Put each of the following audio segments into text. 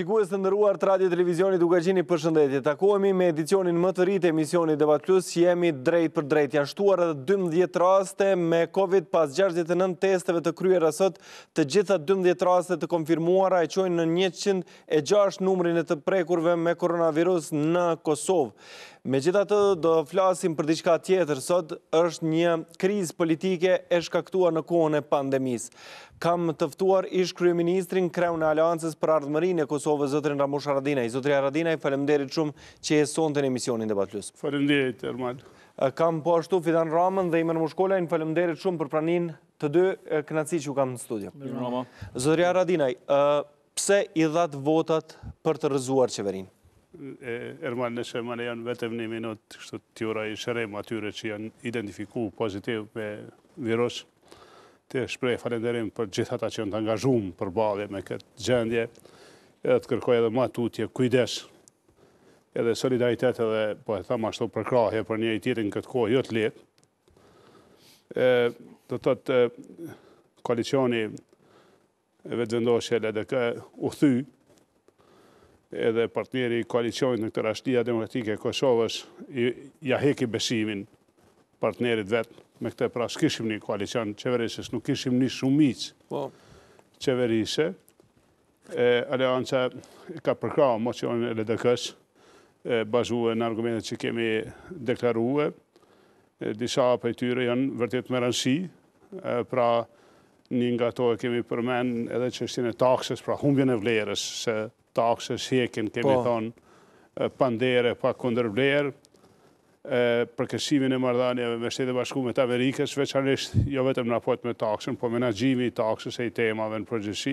Shikues të nderuar të Radio Televizionit Ugagjini, përshëndetje. Takohemi me edicionin më të ri të emisionit Debat Plus, që jemi drejt për drejt. Janë shtuar edhe 12 raste me Covid pas 69 testeve të kryera sot, të gjitha 12 raste të konfirmuara e çojnë në 106 numrin e të prekurve me koronavirus në Kosovë. Megjithatë, do flasim për diçka tjetër sot, është një krizë politike e shkaktuar në kohën e pandemisë. Kam të ftuar ish kryeministrin, kreun e Aleancës për Ardhmërinë e Kosovës, zotrin Ramush Haradinaj. Zotri Haradinaj, faleminderit shumë që je sonte në emisionin Debat Plus. Faleminderit, Ermal. Kam po ashtu Fidan Ramën dhe Imen Mushkolajin, faleminderit shumë për praninë të dy, kënaqësi që u kam në studio. Zotri Haradinaj, pse i dhat votat për të rrëzuar qeverinë? Erman, në shemane janë vetëm një minut kështë tjura i shërem atyre që janë identifiku pozitiv me virus. Të shprej falenderim për gjithata që janë të angazhum për balje me këtë gjendje, edhe të kërkoj edhe ma tutje kujdes, edhe solidaritet edhe, po e tham ashtu përkrahje për një i tirin këtë kohë jo të lehtë. Do të thotë, koalicioni vetëvendoshjel edhe u thy, edhe partneri i koalicionit në këtë Rashtia Demokratike e Kosovës ja heki besimin partnerit vetë me këtë pra s'kishim një koalicion qeverisës, nuk kishim një shumic qeverisë. Aleanca ka përkrahur mocionin e LDK-s, bazuar në argumentet që kemi deklaruar. Disa prej tyre janë vërtet me rëndësi, pra një nga ato kemi përmend edhe çështjen e taksës, pra humbjen e vlerës, se taksës hekin, kemi thonë, pandere, pa kundërvlerë, përkësimin e marrëdhënieve me Shtetet e Bashkuara të Amerikës, veçanërisht jo vetëm në raport me taksën, po menaxhimi i taksës e i temave në përgjithësi.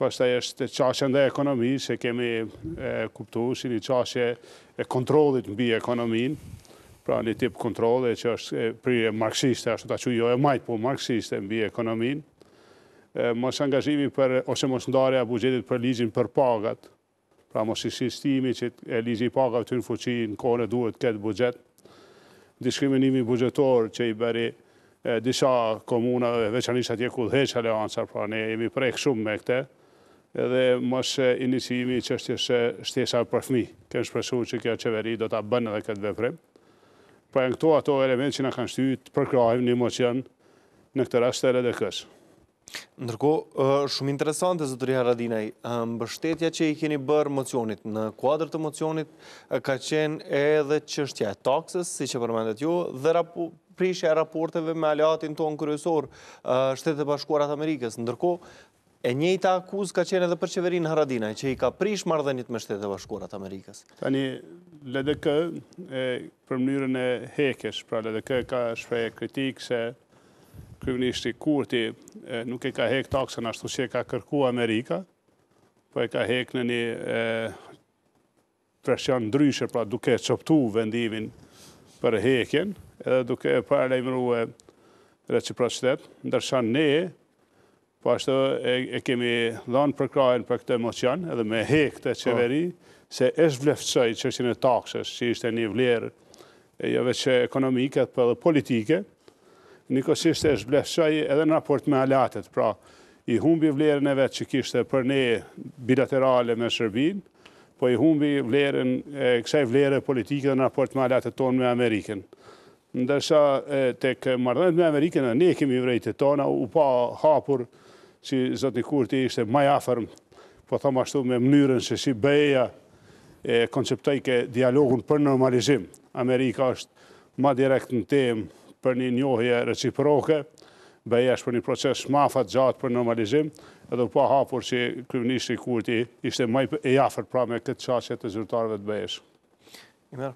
Pastaj është çështja ndaj ekonomisë, se kemi kuptuar si një çështje e kontrollit mbi ekonominë, pra një tip kontrolli që është prirje marksiste, ashtu ta quaj, jo e majt, po marksiste mbi ekonominë. Mos angazhimi për, ose mos ndarja e buxhetit për ligjin për pagat, pra mos insistimi që ligji i pagave të hyjë në fuqi në kohën e duhet këtë buxhet, diskriminimi buxhetor që i bëri disa komunave, veçanërisht atje ku udhëheq Aleanca, pra ne jemi prek shumë me këtë, edhe mos inicimi i çështjes së shtesave për fëmijë. Kemi shpresuar që kjo qeveri do ta bënë edhe këtë veprim. Pra janë këto ato elementë që na kanë shtyr të përkrahim në emocion në këtë rast të LDK-s. Ndërkohë, shumë interesante, zotëri Haradinaj, mbështetja që i keni bërë mocionit, në kuadër të mocionit ka qenë edhe çështja e taksës, si që përmendet ju, dhe prishja e raporteve me aleatin tonë kryesor, Shtetet e Bashkuara të Amerikës. Ndërkohë, e njëjta akuzë ka qenë edhe për qeverinë Haradinaj, që i ka prish marrëdhëniet me Shtetet e Bashkuara të Amerikës. Tani, LDK, për mënyrën e hekjes, pra LDK ka shprehur kritikë se kryeministri Kurti nuk e ka hek taksën ashtu që e ka kërku Amerika, po e ka hek në një presion ndryshe, pra duke coptu vendimin për hekjen, edhe duke paralajmëruar reciprocitet, ndërsa ne, po ashtu e kemi dhënë përkrahen për këtë emocion, edhe me hek të qeveri, se e zhvlefçoi çështjen e taksës, që ishte një vlerë jo vetëm ekonomike, por edhe politike. Nikosisht e zhblefshoj edhe në raport me alatet, pra i humbi vlerën e vetë që kishte për ne bilaterale me Shërbin, po i humbi vlerën e kësaj vlerë politike dhe në raport me alatet tonë me Ameriken. Ndërsa tek marrëdhëniet me Ameriken, ne kemi vërejtet tona, u pa hapur që zoti Kurti ishte më i afër, po them ashtu me mënyrën se si BE-ja e konceptoi dialogun për normalizim. Amerika është më direkt në temë për një njohje reciproke, BE-ja është për një proces ma afatgjatë për normalizim, edhe pa hapur që kryeministri Kurti ishte më i afërt pra me këtë çështje të zyrtarëve të BE-s. Imer,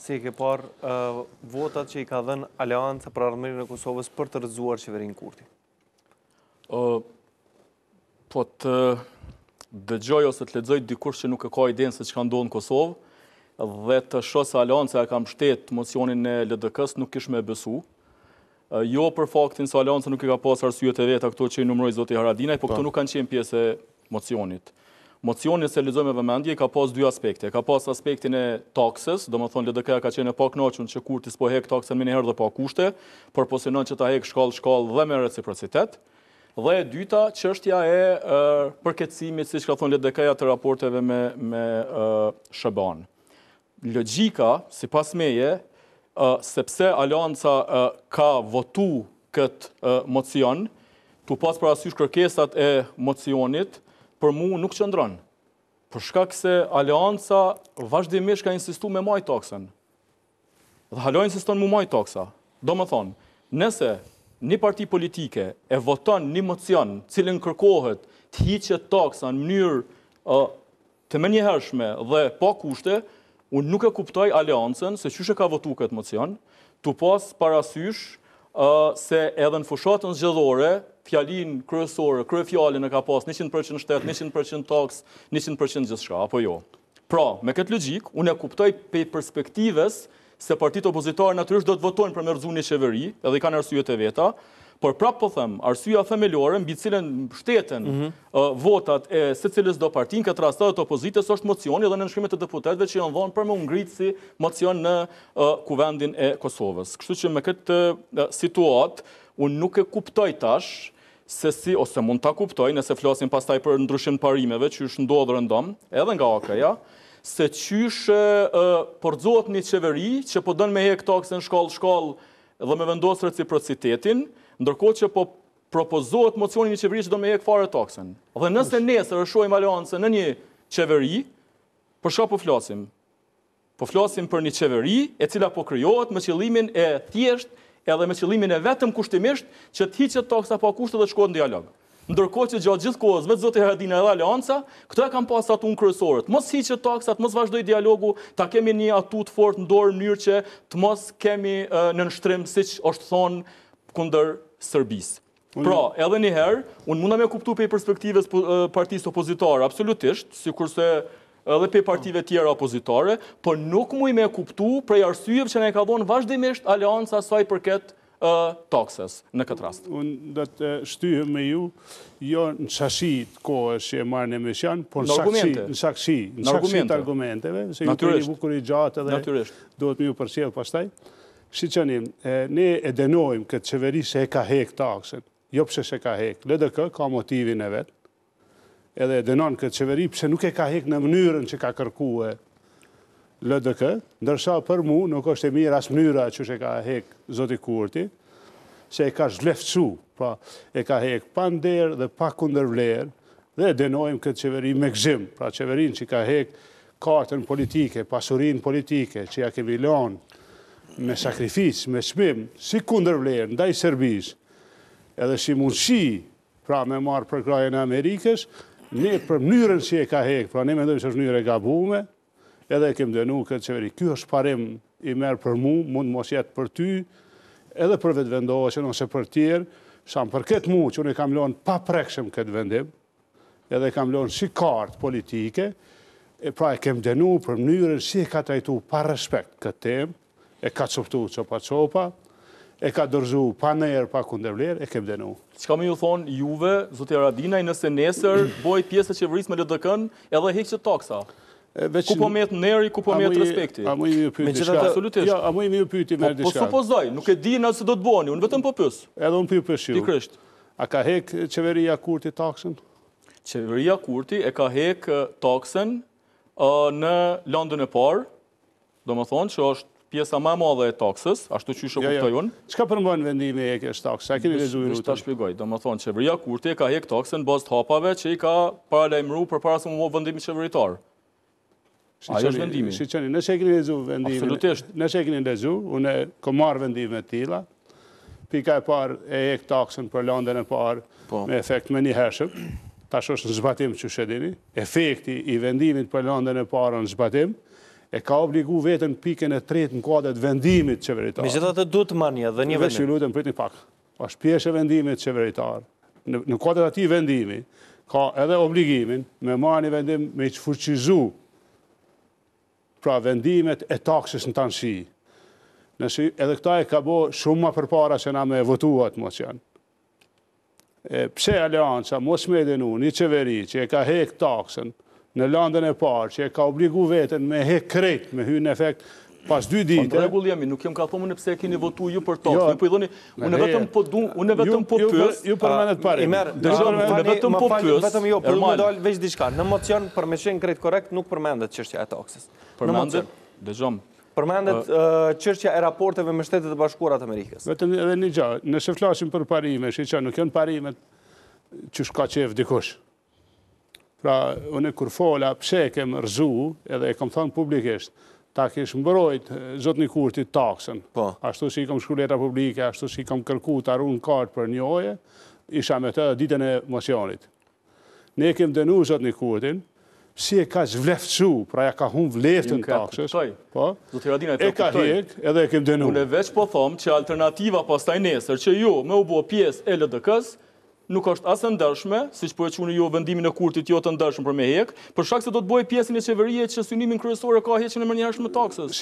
si ke parë votat që i ka dhënë Aleanca për Ardhmërinë e Kosovës për të rrëzuar qeverinë Kurti? Po të dëgjoj ose të lexoj dikush që nuk e ka idenë se çka ndodh në Kosovë, dhe të shoh se Aleanca e ka mbështetë mocionin e LDK-s, nuk kish me besu. Jo për faktin se Aleanca nuk e ka pas arsyet e veta këto që i numëroi zoti Haradinaj, po këto nuk kanë qenë pjesë e mocionit. Mocioni, se lexoj me vëmendje, ka pas dy aspekte. Ka pas aspektin e taksës, domethënë LDK ka qenë e pakënaqur që Kurti s'po hek taksën më një herë dhe pa kushte, por po synon që ta hek shkallë shkallë dhe me reciprocitet. Dhe e dyta, çështja e përkeqësimit, siç ka thënë LDK-ja, të raporteve me SHBAN. Logjika, sipas meje, sepse Alianca ka votu këtë mocion, tu pas parasysh kërkesat e mocionit, për mua nuk qëndron. Për shkak se Alianca vazhdimisht ka insistuar me maj taksën. Dhe halo insiston mu maj taksa. Do më thonë, nëse një parti politike e voton një mocion cilin kërkohet të hiqet taksa në mënyrë të menjëhershme dhe pa kushte, unë nuk e kuptoj Aliancën se çysh e ka votu këtë mocion, tu pas parasysh se edhe në fushatën zgjedhore, fjalin kryesore, kryefjalin e ka pas 100% shtet, 100% taks, 100% gjithçka, apo jo. Pra, me këtë logjik, unë e kuptoj pe perspektives se partitë opozitare natyrisht do të votojnë për mërzun e qeveri, edhe i kanë arsyet e veta, por prapë po them, arsyeja themelore mbi cilën mbështeten votat e secilës do partin, këtë rast të opozitës është mocioni dhe nënshkrimet e deputetëve që janë dhënë për me u ngritë si mocion në kuvendin e Kosovës. Kështu që me këtë situatë, unë nuk e kuptoj tash se si, ose mund ta kuptoj, nëse flasim pastaj për ndryshim parimeve që është ndodhur rëndom, edhe nga AKA-ja, se qysh përzohet një qeveri që po dënë me hek taksën shkallë dhe me vendosë reciprocitetin, ndërkohë që po propozohet mocioni një qeveri që do me hek fare taksën. Dhe nëse nesër shohim Aliancën në një qeveri, për çka po flasim? Po flasim për një qeveri e cila po krijohet me qëllimin e thjeshtë edhe me qëllimin e vetëm kushtimisht që të hiqet taksa pa kushte dhe të shkohet në dialog. Ndërkohë që gjatë gjithë kohës, vetë Zoti Haradina edhe Alianca, këto e kanë pasur atun kryesorët. Mos hiqet taksat, mos vazhdoj dialogu, ta kemi një atut fort në dorë në mënyrë që të mos kemi në nështrim, siç është thonë, kundër Serbisë. Pra, edhe një herë, unë mund ta më kuptoj për perspektivës partisë opozitare, absolutisht, sikurse edhe pe partive tjera opozitare, por nuk muj me kuptu prej arsyeve që ne ka dhënë vazhdimisht Alianca saj përket taksës në këtë rast. Unë do të shtyhem me ju, jo në çashi të kohës që e marrë në Meshjan, por në shakshi të argumenteve, se ju të një bukur i gjatë edhe duhet me ju përcjell pastaj. Shiqënim, ne e denojmë këtë qeveri se e ka hek taksën, jo pse se ka hek. LDK ka motivin e vet, edhe e denon këtë qeveri, pse nuk e ka hek në mënyrën që ka kërkue LDK, ndërsa për mu nuk është e mirë as mënyra që e ka hek Zoti Kurti, se e ka zhleftsu, pra e ka hek pa nder dhe pa kundërvlerë, dhe e denojmë këtë qeveri me gëzim, pra qeverin që ka hek kartën politike, pasurin politike, që ja kemi lënë me sakrificë, me çmim, si kundërvlerë ndaj Serbisë, edhe si mundësi, pra me marë për krajen e Amerikës, ne për mënyrën që e ka hek, pra ne mendojmë se është mënyrë e gabuar, edhe e kemi dënuar këtë qeveri. Ky është parim i merr për mua, mund mos jetë për ty, edhe për vetëvendosjen ose për tjerë, sa më përket mua që unë kam lënë pa prekshëm këtë vendim, edhe kam lënë si kartë politike, e pra e kemi dënuar për mënyrën si e ka trajtuar pa respekt këtë temë, e ka coptuar copa-copa, e ka dorëzuar pa nder, pa kundërvlerë, e kemi dënuar. Çka më ju thonë juve, Zoti Haradinaj, nëse nesër bëj pjesë e qeverisë me LDK-n, edhe hiqet taksa? Ku po met nderi, ku po met respekti? A më i më pyeti diçka? Absolutisht. Jo, a më i më pyeti më diçka? Po supozoj, nuk e di nëse do të bëni, unë vetëm po pyes. Edhe unë pyes ju. Pikërisht. A ka hek qeveria Kurti taksën? Qeveria Kurti e ka hek taksën në Londën e parë, domethënë që është pjesa më e madhe e taksës, ashtu qysh e kuptoj unë. Çka përmban vendimi e hekjes taksës? A keni lexuar ju? Ta shpjegoj. Domethënë qeveria Kurti ka hek taksën bazë të hapave që i ka paralajmëruar përpara se më vendimi qeveritar. Ai është vendimi. Shiçoni, nëse e keni lexuar vendimin. Absolutisht. Nëse e keni lexuar, unë kam marr vendime të tilla. Pika e parë e hek taksën për Londën e parë me efekt menjëhershëm. Tash është zbatim që shedini. Efekti i vendimit për Londën e parë në zbatim e ka obligu vetën pikën e tretë në kuadrat vendimit qeveritar. Megjithatë duhet manja dhe një vendim. Ju lutem pritni pak. Është pjesë e vendimit qeveritar. Në kuadrat atij vendimi ka edhe obligimin me marrë një vendim me të fuqizu pra vendimet e taksës në tanshi. Nëse edhe këta e ka bo shumë më përpara se na me votuat mocion. Pse Alianca mos më dënu një qeveri që e ka hek taksën në Londën e parë, që e ka obligu vetën me hek krejt, me hy në efekt Pas 2 ditë. Në rregull jemi, nuk jam ka thonë pse e keni votuar ju për tokë. Ju po i thoni, unë vetëm po pyes. Ju përmendet parë. I merr, dëgjoni, unë vetëm po pyes. Vetëm jo, po më dal veç diçka. Në mocion për me qenë krejt korrekt nuk përmendet çështja e taksës. Përmendet, dëgjom. Përmendet çështja e raporteve me Shtetet e Bashkuara të Amerikës. Vetëm edhe një gjë, nëse flasim për parime, shiçka nuk janë parimet që shka çef dikush. Pra, unë kur fola, pse e kem rëzu, edhe e kam thënë publikisht, ta kish mbrojt Zotni Kurtit taksën. Ashtu si i kam shkruar letra publike, ashtu si i kam kërku të arun kartë për një oje, isha me të ditën e mocionit. Ne kem dënu Zotni Kurtin, si e ka zvleftsu, pra ja ka humbë vleftën taksës. E ka hek, edhe e kem dënu. Unë veç po thomë që alternativa pastaj nesër që ju me u bo pjesë e LDK-s, nuk është asë ndërshme, si që po e quni jo vendimin e Kurtit jo të ndërshme për me hek, për shkak se do të bojë pjesin e qeverie që synimin kryesore ka heqen e mënjëhershme taksës.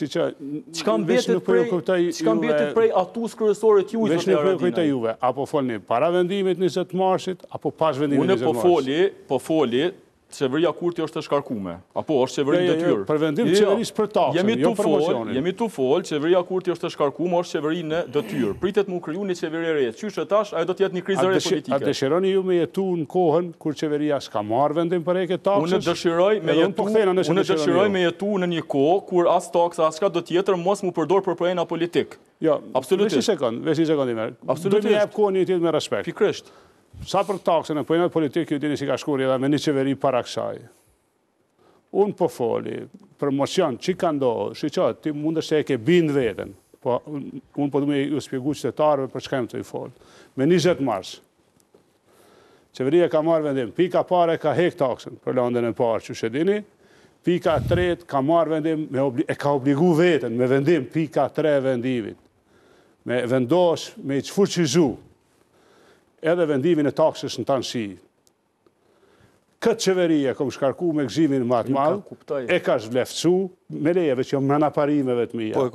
Çka mbetet prej atus kryesore t'ju i zotëri Arradinaj? Vesh nuk po kujta juve, apo folni para vendimit 20 marsit, apo pas vendimit 20 marsit? Une po foli, qeveria Kurti është e shkarkume, apo është qeverin detyrë. Për vendim qeveris për taksën, jo për mocionin. Jemi tu fol, qeveria Kurti është e shkarkume, është qeverin në detyrë. Pritet mu kryu një qeveri re, qysh tash, ajo do t'jetë një krizëre politike. A dëshironi ju me jetu në kohën, kur qeveria s'ka marrë vendim për hekje taksës? Unë dëshiroj me jetu në një kohë, kur as taksa, as shka do tjetër, mos mu përdor për prejna politik. Jo, absolutisht. Sa për taksën e pojnat politikë, ju dini si ka shkuri edhe me një qeveri para kësaj. Unë po foli, për mocion, që ka ndohë, shqyqat, ti mundës që e ke bindë vetën, po unë po du me ju spjegu qytetarëve për çka më të i folë. Me 20 mars, qeveria ka marrë vendim, pika pare ka hek taksën, për landën e parë që shedini, pika 3 ka marrë vendim, e ka obligu vetën me vendim, pika 3 vendimit, me vendos, me i qëfuqizu, edhe vendimin e taksës në tanë shi. Këtë qeveria kom shkarku me gëzimin matë malë, e ka zhvlefcu me lejeve që jo mëna parimeve të mija.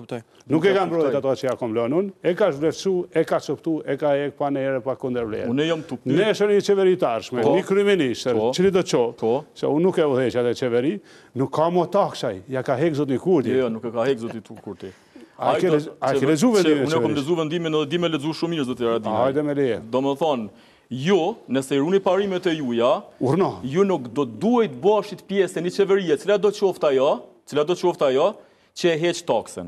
Nuk e kam brodet ato që ja kom lënun, e ka zhvlefcu, e ka coptu, e ka ek pa në ere pa kunder vlerë. Ne shërë një qeveritarshme, një kryministër, që një do qo, se unë nuk e vëdheqat e qeveri, nuk ka mo taksaj, ja ka hek Zotni Kurti. Jo, nuk e ka hek Zotni Kurti. A ke lezu vendimin e qeverisë? Unë e kom lezu vendimin edhe di me lezu shumë mirë, zoti Arradinaj. A hajde me leje. Do me thonë, ju, nëse i runi parimet e juja, ju nuk do duhet bashit pjesë e një qeverie, cila do qofta jo, që e heq taksën.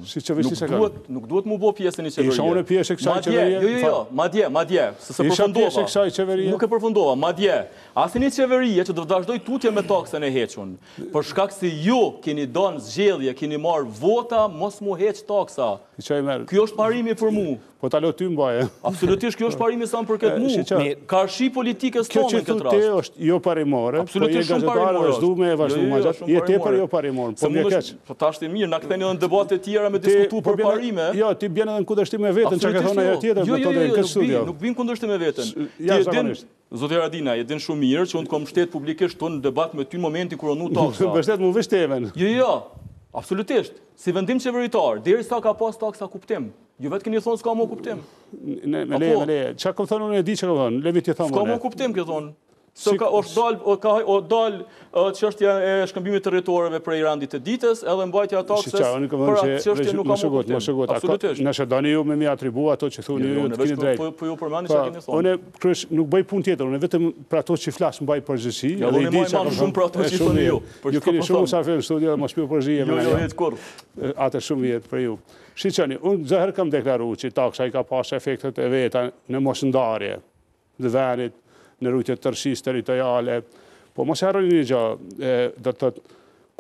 Nuk duhet mu bo pjesë e një qeverie. Isha unë e pjesë e kësaj qeverie? Jo, madje. Isha pjesë e kësaj qeverie? Nuk e përfundova, madje. Asë një qeverie që do vazhdoj tutje me taksën e hequn. Për shkak se ju keni donë zgjedhje, keni marrë vota, mos mu heq taksa. Kjo është parimi për mu. Po ta lo ty mbaje. Absolutisht, kjo është parimi sa më përket mu. Ka shi politikës tonë në këtë rast. Kjo që tu te është jo parimore, po je gazetarë vazhdu me e vazhdu ma gjatë, je te për jo parimore, po mje keqë. Po ta është e mirë, na këteni edhe në debate tjera me diskutu për parime. Jo, ti bjene edhe në kundështim e vetën, që ka thona jo tjetër, nuk bjene kundështim e vetën. Ja, zakonisht. Zoti Arradinaj, e din shumë mirë që unë kom shtetë publikisht tonë në debat me ty në momenti kërë onu taksa. Bështet mu vështemen. Jo, absolutisht. Si vendim qeveritar, deri sa ka pas taksa kuptim. Ju vetë këni thonë s'ka mo kuptim. Me leje. Qa kom thonë, unë e di që kom thonë. Levi t'i thonë. S'ka mo kuptim, këtë thonë. Se ka dalë qështja e shkëmbimit territoreve prej randit e ditës, edhe mbajtja taksës për atë qështje nuk ka më kuptim. Nëse dani ju me mi atribu ato që thuni ju të kini drejtë. Po ju përmani që kini thonë. Une krysh nuk bëj pun tjetër, une vetëm për ato që flasë mbaj përgjësi. Ja, une mbaj manë shumë për ato që thuni ju. Ju kini shumë usafir në studio dhe mos pjo përgjëje me një. Ate shumë vjetë për ju. Shqyqani, unë zëherë kam deklaru që taksa i ka pasë efektet e veta në mosndarje dhe venit, në rrujtje të tërshis teritoriale, po mos herën një gjë, dhe të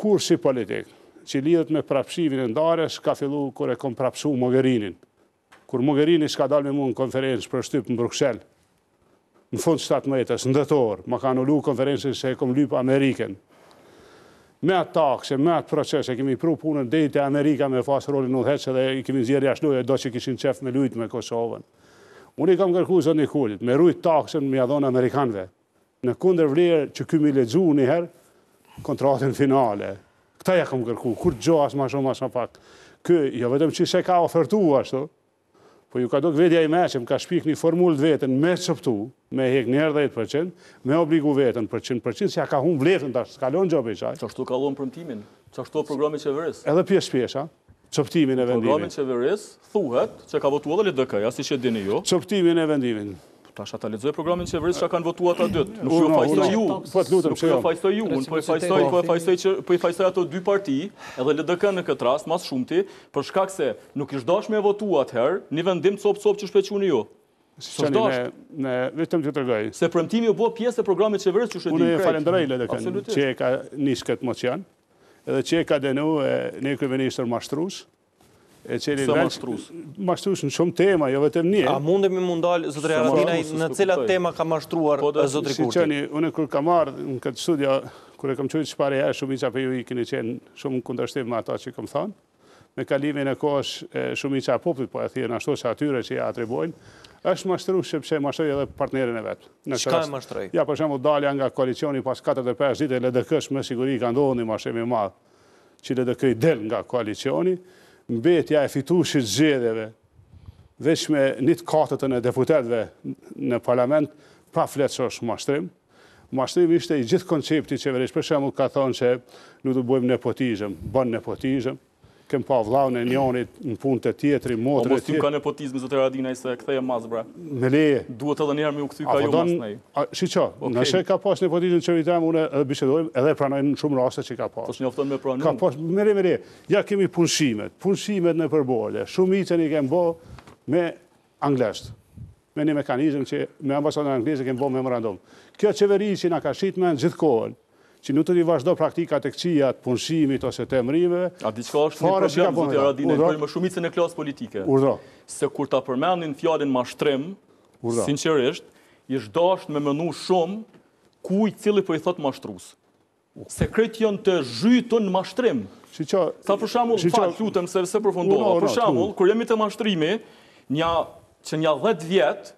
kur si politik, që lidhët me prapshivin e ndarës, ka fillu kër e kom prapsu Mogherinin. Kur Mogherini s'ka dal me mu në konferencë për shtypë në Bruxelles, në fund 17-ës, në dëtorë, ma ka anullu konferencën se e kom lypë Ameriken. Me atë takse, me atë proces, e kemi pru punën dejtë e Amerika me fasë rolin në dheqë dhe i kemi zjerë jashnoj e do që kishin qef me lujtë me Kosovën. Unë i kam kërku Zotni Kurtit, me rujt taksën me jadhonë Amerikanve, në kunder vlerë që këmi ledzu njëherë kontratën finale. Këta ja kam kërku, kur gjo asë ma shumë, asë ma pak. Kë, jo vetëm që se ka ofertu ashtu, po ju ka do këvedja i me që më ka shpik një formullë vetën me cëptu, me hek njerë 10%, me obligu vetën për 100%, se ja ka hun vletën, ta s'kallon gjo për i qaj. Qashtu kallon përmtimin, qashtu programi qeveris. Edhe pjesë pjesha. Çoptimin e vendimit. Programin qeverisë thuhet që ka votuar edhe LDK-ja, siç e dini ju. Çoptimin e vendimit. Tash ata lexoj programin qeverisë çka kanë votuar ata dytë. Nuk ju fajsoj ju. Po lutem, nuk ju fajsoj ju, po i fajsoj ato dy parti, edhe LDK në këtë rast mas shumti, për shkak se nuk ish dashme e votuar atëherë, një vendim cop që shpequni ju. Si vetëm të tregoj. Se premtimi u bë pjesë e programit qeverisë që shëdin. Unë falenderoj LDK-n që e ka nis këtë mocion. Edhe që e ka denu një kryeministër mashtrues. E qëri mashtrues. Mashtrues në shumë tema, jo vetëm një. A mundemi mundal, zotëri Aratinaj, në cilat tema ka mashtruar zotëri Kurti? Si qëni, unë kur kam ardhë në këtë studio, kur e kam qëjtë shpare e shumica për ju i keni qenë shumë në kundërshtim me ata që kam thanë, me kalimin e kohësh shumica popullit, po e thirën ashtu që atyre që ja atribojnë, është mashtrues sepse mashtoi edhe partnerin e vet. Çka e mashtroi? Ja, për shembull, dalja nga koalicioni pas 4-5 ditë LDK-s me siguri ka ndodhur një mashtrim i madh, që LDK-i del nga koalicioni, mbetja e fituesit zgjedhjeve, vetëm një të katërtën e deputetëve në parlament, pa fletësh është mashtrim. Mashtrim ishte i gjithë koncepti qeverisë, për shembull, ka thonë se nuk do bëjmë nepotizëm, bën nepotizëm. Kem pa vllaun e njonit në punë të tjetri, motrë të tjetri. O mos ju ka nepotizmi, zotëri Radinaj, se këthe e mas, bra. Me leje. Duhet edhe njerë me u këthy ka jo mas nej. Shiqo, nëse ka pas nepotizmi në qeveritëm, unë edhe bisedojmë edhe pranojmë në shumë raste që ka pas. Të shnjofton me pranojmë? Ka pas, me leje. Ja kemi punësimet në përborde. Shumicën i kem bo me anglesht. Me një mekanizm që me ambasadën anglesë kem bo memorandum. Kjo qeveri që na ka shitme në gjithkohën. Që nuk të një vazhdo praktikat e këqia të punëshimit ose të emrimeve. A diçka është një problem, zoti Radinaj, për më shumicën e klasë politike. Urdhro. Se kur ta përmenin fjalën mashtrim, sinqerisht, ish dasht me mënu shumë kuj cili për i thot mashtrues. Se kretë janë të zhytën mashtrim. Sa për shambull, fatë lutem se vse përfundova. Për shambull, kur jemi të mashtrimi, që një 10 vjetë,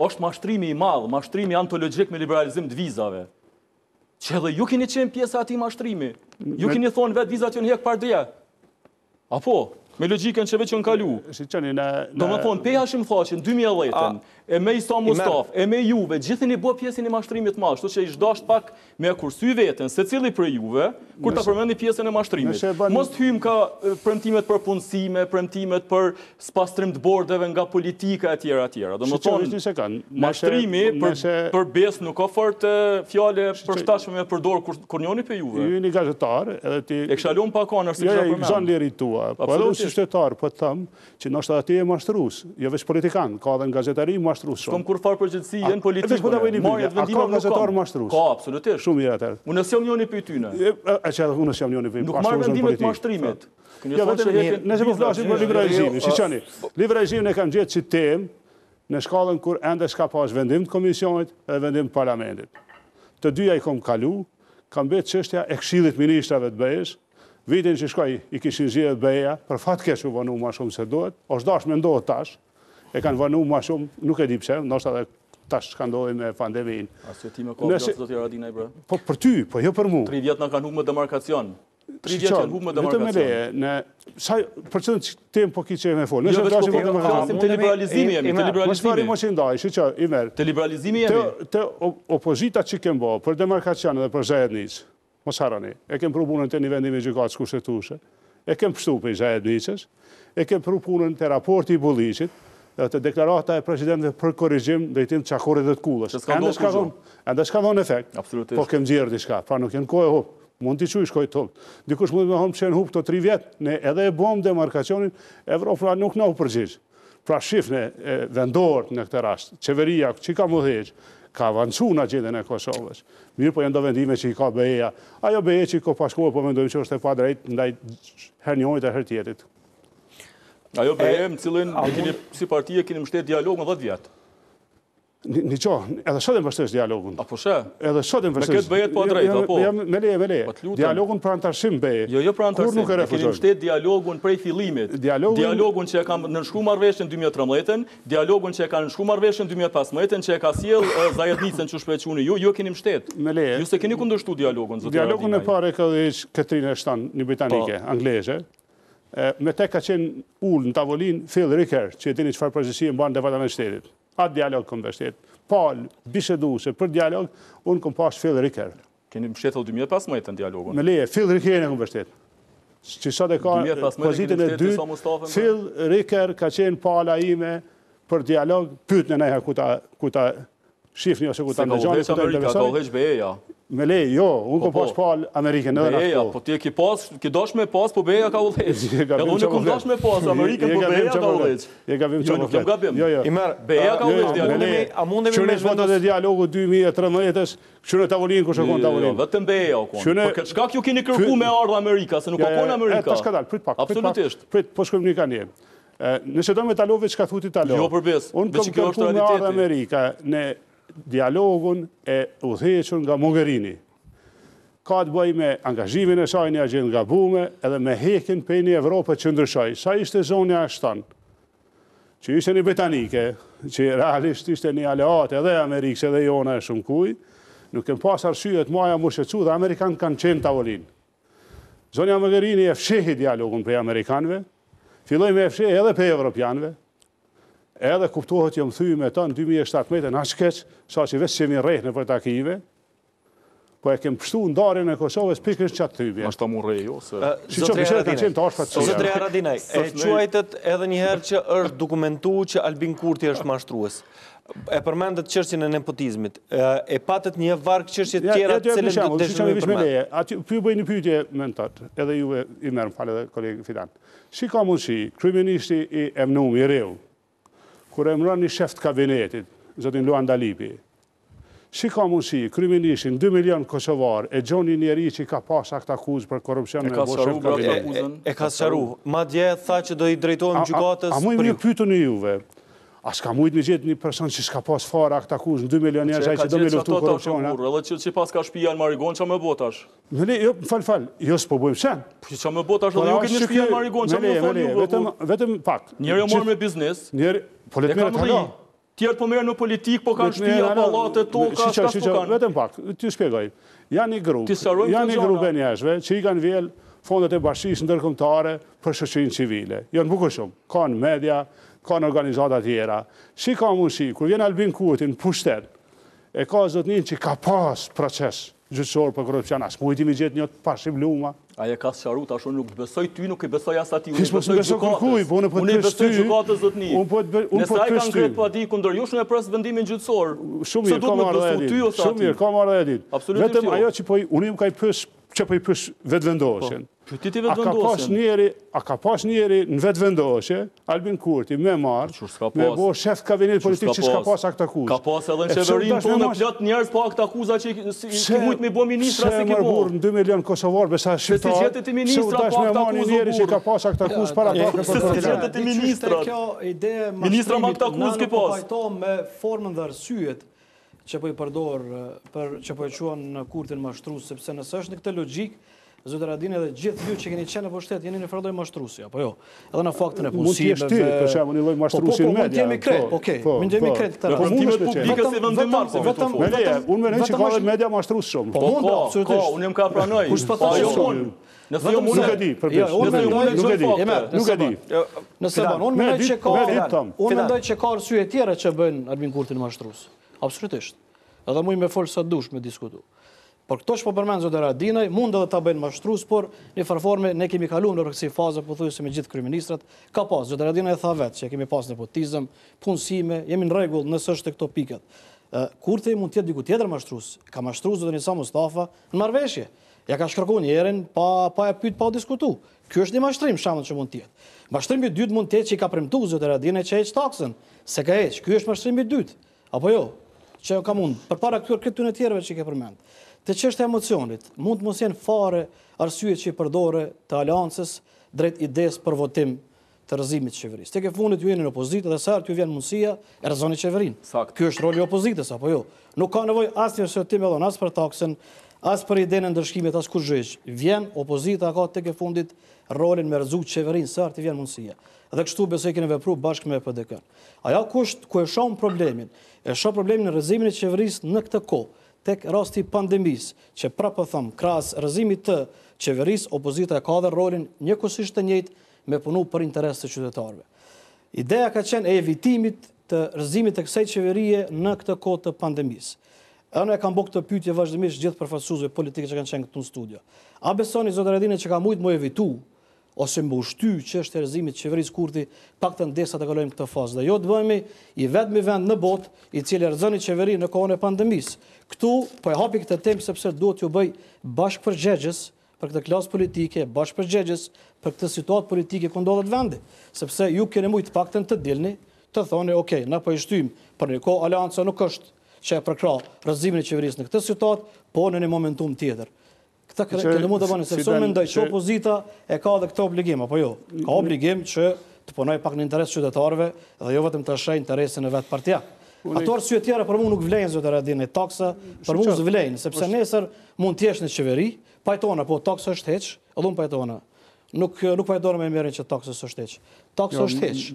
është mashtrimi i madhë, mashtrimi antologjik me liberalizim të vizave. Që edhe ju keni qenë pjesë ati mashtrimi. Ju keni thonë vetë vizat ju në hekë pardria. Apo, me logikën që veç ju në kalu. Do me thonë, Peja Shimthaqin, 2010-ën, e me Isa Mustaf, e me juve, gjithin i bo pjesin i mashtrimit ma, shtu që ish dasht pak me kursuj vetën, se cili për juve, kur ta përmendi pjesin e mashtrimit. Mos të hymë ka premtimet për punësime, premtimet për spastrim të bordeve nga politika e tjera, tjera. Do me thonë, mashtrimi për bes nuk ofert fjale përshtashme me përdor kur njoni për juve. Ju një gazetar, edhe ti... E kësha lom pak anër, si kësha përmendi. Shkom kur farë përgjithësie në politikë, marjet vendimat nuk kam. Ka, absolutisht. Shumë mirë atër. Unës jam njoni për tyne. E që unës jam njoni për politikë. Nuk marë vendimet mashtrimit. Nëse për flasim për liberalizimin, si qëni, liberalizimin e kam gjithë që temë në shkallën kur ende s'ka pas vendim të komisionit dhe vendim të parlamentit. Të dyja i kom kalu, kam betë qështja e këshillit ministrave të bëjës, vitin që shkoj i kishin zhjet bëja, për fatke që vanu ma shumë se dohet, është dash me ndohet tash, e kanë vanu ma shumë, nuk e di pse, nështë edhe tash që kanë dojë me pandeminë. Asë ti me kopja, së do t'ja Radinaj, bre? Po për ty, po jo për mu. 3 vjetë në kanë hukë me demarkacion. 3 vjetë kanë hukë me demarkacion. Për qëtën që temë po ki që e me folë. Jo, veç po përkasim të liberalizimi jemi, të liberalizimi. Të liberalizimi jemi. Të opozita që kemë bo, për demarkacion edhe për zajednic, mos harani, e kemë probunën të një vendimi gjykatës kushtetuese, e kemë pështu për zajednicës, e kemë propunën të raporti i Bulliqit, të deklarata e presidentëve për korrigjim drejtim të çakorit dhe të kullës. Ende s'ka dhënë efekt, po kem gjerë diçka, pra nuk janë kohë e hupë. Mund t'i quj shkojt hupë. Dikush mund me hupë që janë hupë të 3 vjetë, ne edhe e bom demarkacionin, Evropa nuk na u përgjigj. Pra shifne vendorët në këtë rast, qeveria që ka më dheqë, ka avancu në agjendën e Kosovës. Mirë po janë do vendime që i ka BE-ja. Ajo BE që i ka pashkohë, po mendojmë që është e pa drejtë ndaj her njëjtë e her tjetrit. Ajo BE-ja më cilin, si partije, kini mështet dialog në 10 vjetë. Një qo, edhe sot e mështet dialogun. A po shë? Edhe sot e mështet. Me këtë BE-ja të pa drejtë, apo? Me leje. Dialogun për antarësim BE. Jo për antarësim, kini mështet dialogun prej fillimit. Dialogun që e ka nënshku marveshën 2013, dialogun që e ka nënshku marveshën 2015, që e ka siel zajednicën që shpequni ju, jo kini mështet. Me leje. Ju se kini kundështu dialogun, zotëri Radinaj. Dialogun e pare këtë me te ka qenë ullë në tavolin Phil Ricker, që e dini qëfar përgjësi e mba në departament shtetit. Atë dialog këm dhe shtetit. Palë, bisedu, se për dialog, unë këm pas Phil Ricker. Keni mështetë o 2015 në dialogun? Me leje, Phil Ricker e në këm dhe shtetit. Qishat e ka pozitën e dytë, Phil Ricker ka qenë pala ime për dialog, pyt në neha ku ta shifni ose ku ta ndëgjani. Se ka vëheq Amerika, ka vëheq BE-ja. Me lej, jo, unë kom pas palë Amerikën në raftë. BE-ja, po ti e ki pas, ki dosh me pas, po BE-ja ka vëheq. Edhe unë e kom dosh me pas, Amerikën, po BE-ja ka vëheq. E gabim që më fletë. Jo, jo. BE-ja ka vëheq, a mundemi me... Qërë në shvatat e dialogu 2013-ës, qërë në tavolin, kushë e konë tavolin. Vetëm BE-ja o konë. Për shka kjo kini kërku me ardhë Amerika, se nuk o konë Amerika. Nëse do me Talovic, ka thuti Talovic. Jo përbes, veqë kjo është realiteti. Unë kom kërku me arë Amerika në dialogun e udheqën nga Mogherini. Ka të bëj me angazhimin e saj një agjendë nga bume edhe me hekin për një Evropët që ndryshoj. Sa ishte zonja ashtan, që ishte një britanike, që realisht ishte një aleate edhe Amerikës edhe jona e shumë kuj, nuk e pas arsyet maja më shëcu dhe Amerikanë kanë qenë tavolin. Zonja Mogherini e fshehi dialogun për Amerikanve, filloj me efshe edhe për evropianve, edhe kuptohet jëmë thyjë me ta në 2017 në ashkeq, sa që vesë qemi rejtë në për takive, po e kemë pështu ndarën e Kosovës pikërish qatë thyjë. Ashtë ta mu rejë, jo? Zotre Haradinaj, e quajtët edhe njëherë që është dokumentu që Albin Kurti është mashtrues. E përmendët qërqin e nepotizmit, e patët një varkë qërqit tjera të cilën të dëshmëve përmendë. Për bëjnë pyjtje mentat, edhe juve i merë më falë dhe kolegë Fidan. Si ka mundësi, kryeministi i emnum, i reu, kur emran një sheft kabinetit, zotin Luan Dalipi, si ka mundësi, kryeministi në 2 milion Kosovar, e gjoni njeri që ka pas akt akuzë për korupcion në boshef kabinetit. E ka sharu, ma dje tha që do i drejtojmë gjukatës. A mu i më pyjtë në juve, a s'ka mujtë me gjithë një person që s'ka pas fara akt akuzë në 2 milion njerëz që do me luftu korupciona? Edhe që pas ka shpia në Marigon, që me botash? Mële, jo, falë, jo s'po bojmë sen. Që me botash, edhe ju këtë një shpia në Marigon, që me falë, vetëm pak. Njerë e morë me biznes, e ka më ri, tjertë po merë në politikë, po ka shpia, palate, toka, s'ka s'po kanë. Vetëm pak, t'ju shpjegoj, janë një grube njerëzve që i kanë vjellë fondet e bashkisë ndërkombëtare për shoqërinë civile. Jo në bukur shumë, ka në media, ka në organizata tjera. Si ka mundësi, kur vjen Albin Kurti në pushtet, e ka zotnin që ka pas proces gjyqësor për korrupsion, as mujti mi gjetë një të pashim luma. Aje ka sëqaru, ta shonë nuk besoj ty, nuk i besoj asati, unë i besoj gjukatës. Unë i besoj gjukatës zotni. Nëse a e kanë kretë pati, këndër ju shumë e presë vendimin gjyqësor. Shumë mirë, ka marrë dhe edit. Vetëm ajo që po unë im ka i pësë, që po i pësh vetëvendoshen. A ka pas njeri në vetëvendoshe, Albin Kurti, me marë, me bo shef kabinet politik që s'ka pas akt akuzë. Ka pas edhe në qeverin të në plët njerës pa akt akuza që i mujtë me bo ministra se ke bo. Se mërburë në 2 milion Kosovar, besa shqiptar, se u tash me marë një njeri që ka pas akt akuzë para pakën për të të të ministra. Ministra ma akt akuzë ke pas. Në përpajto me formën dhe arsyet që po i përdorë, që po e quan në Kurtin mashtrus, sepse nësë është në këtë logikë, Zotë Haradinaj edhe gjithë ju që keni qenë në pështet, jeni në fradoj mashtrusi, apo jo? Edhe në faktën e punësime... Mund t'jeshti, përshem, unë i loj mashtrusi në media. Po, mund t'jemi kretë, okej, mund t'jemi kretë këtë rrë. Në përmtimet publikës i vëndim marë, po. Me leje, unë me nejë që ka dhe media mashtrusi shumë. Po, ka, unë jem ka pranoj. Pa, jo, unë. Nuk e di, përpes. Nuk e di. Nëse ban, unë mendoj që ka arsye tjera që bëjnë Albin Kurtin mashtrues. Absolutisht. Edhe mujnë me folë sa dush me diskutu. Por këto që po përmenë Zotë Haradinaj, mund edhe ta bëjnë mashtrues, por një farforme ne kemi kalu në rëksi faza, po thuj se me gjithë kryeministrat, ka pas. Zotë Haradinaj e tha vetë që kemi pas nepotizëm, punësime, jemi në regullë nësë është të këto pikat. Kurti mund tjetë diku tjetër mashtrues, ka mashtrues Zotë Nisa Mustafa në marveshje. Ja ka shkërku njerën, pa e pyt, pa diskutu. Kjo është një mashtrim shamën që mund tjetë. Mashtrimi dytë mund tjetë që i ka premtu Zotë Haradinaj që heq taksën, se ka heq. Kjo është mashtrim i dytë. Apo jo? Që ka mund, për para këtë të në tjereve që i ke përmend. Të qështë emocionit, mund të mos jenë fare arsyet që i përdore të aliancës drejt ides për votim të rëzimit qeverisë. Të ke fundit ju jeni në opozitë dhe sartë ju vjen mundësia e rëzoni qeverinë. Kjo është roli opozitës, apo jo? Nuk ka nevoj asë një rësjotim edhe në asë për taksen, asë për ide në ndërshkimit, asë kur gjësh. Vjen opozita ka të ke fundit rolin me rëzuk qeverinë, sartë i vjen mundësia. Dhe kështu besoj kene vepru bashkë me PDK. Aja kusht ku e shohim problemin në rrezimin e qeverisë në këtë kohë, tek rasti pandemisë, që prapë thëmë, krahas rrezimit të qeverisë, opozita ka dhe rolin njëkohësisht të njëjtë me punu për interes të qytetarëve. Ideja ka qenë e evitimit të rrezimit të kësaj qeverie në këtë kohë të pandemisë. Edhe ne kam bërë këtë pyetje vazhdimisht gjithë përfaqësuesve politikë që kanë qenë këtu në studio. A besoni zot Redini që ka mujt më evitu ose më ushty çështën e rrezimit të qeverisë Kurti, paktën derisa ta kalojmë këtë fazë, dhe jo të bëhemi i vetmi vend në botë i cili rrezoni qeverinë në kohën e pandemisë. Ktu po e hapi këtë temë sepse duhet t'ju bëj bashkëpërgjegjës për këtë klasë politike, bashkëpërgjegjës për këtë situatë politike ku ndodhet vendi, sepse ju keni mujt paktën të dilni, të thoni, "Ok, na po i shtyjmë, por në kohë alianca nuk është që e përkrah rrëzimin e qeverisë në këtë situatë, po në një momentum tjetër." Këtë këtë mund të bëni, sepse unë mendoj që opozita e ka edhe këtë obligim, apo jo? Ka obligim që të punoj pak në interes qytetarëve dhe jo vetëm të shajë interesin e vet partia. Ato arsye tjera për mua nuk vlen zot Radin, taksa për mua s'vlen, sepse nesër mund të jesh në qeveri, pajtona, po taksa është heç, edhe unë pajtona. Nuk pajtona me merrin që taksa është heç. Taksa është heç.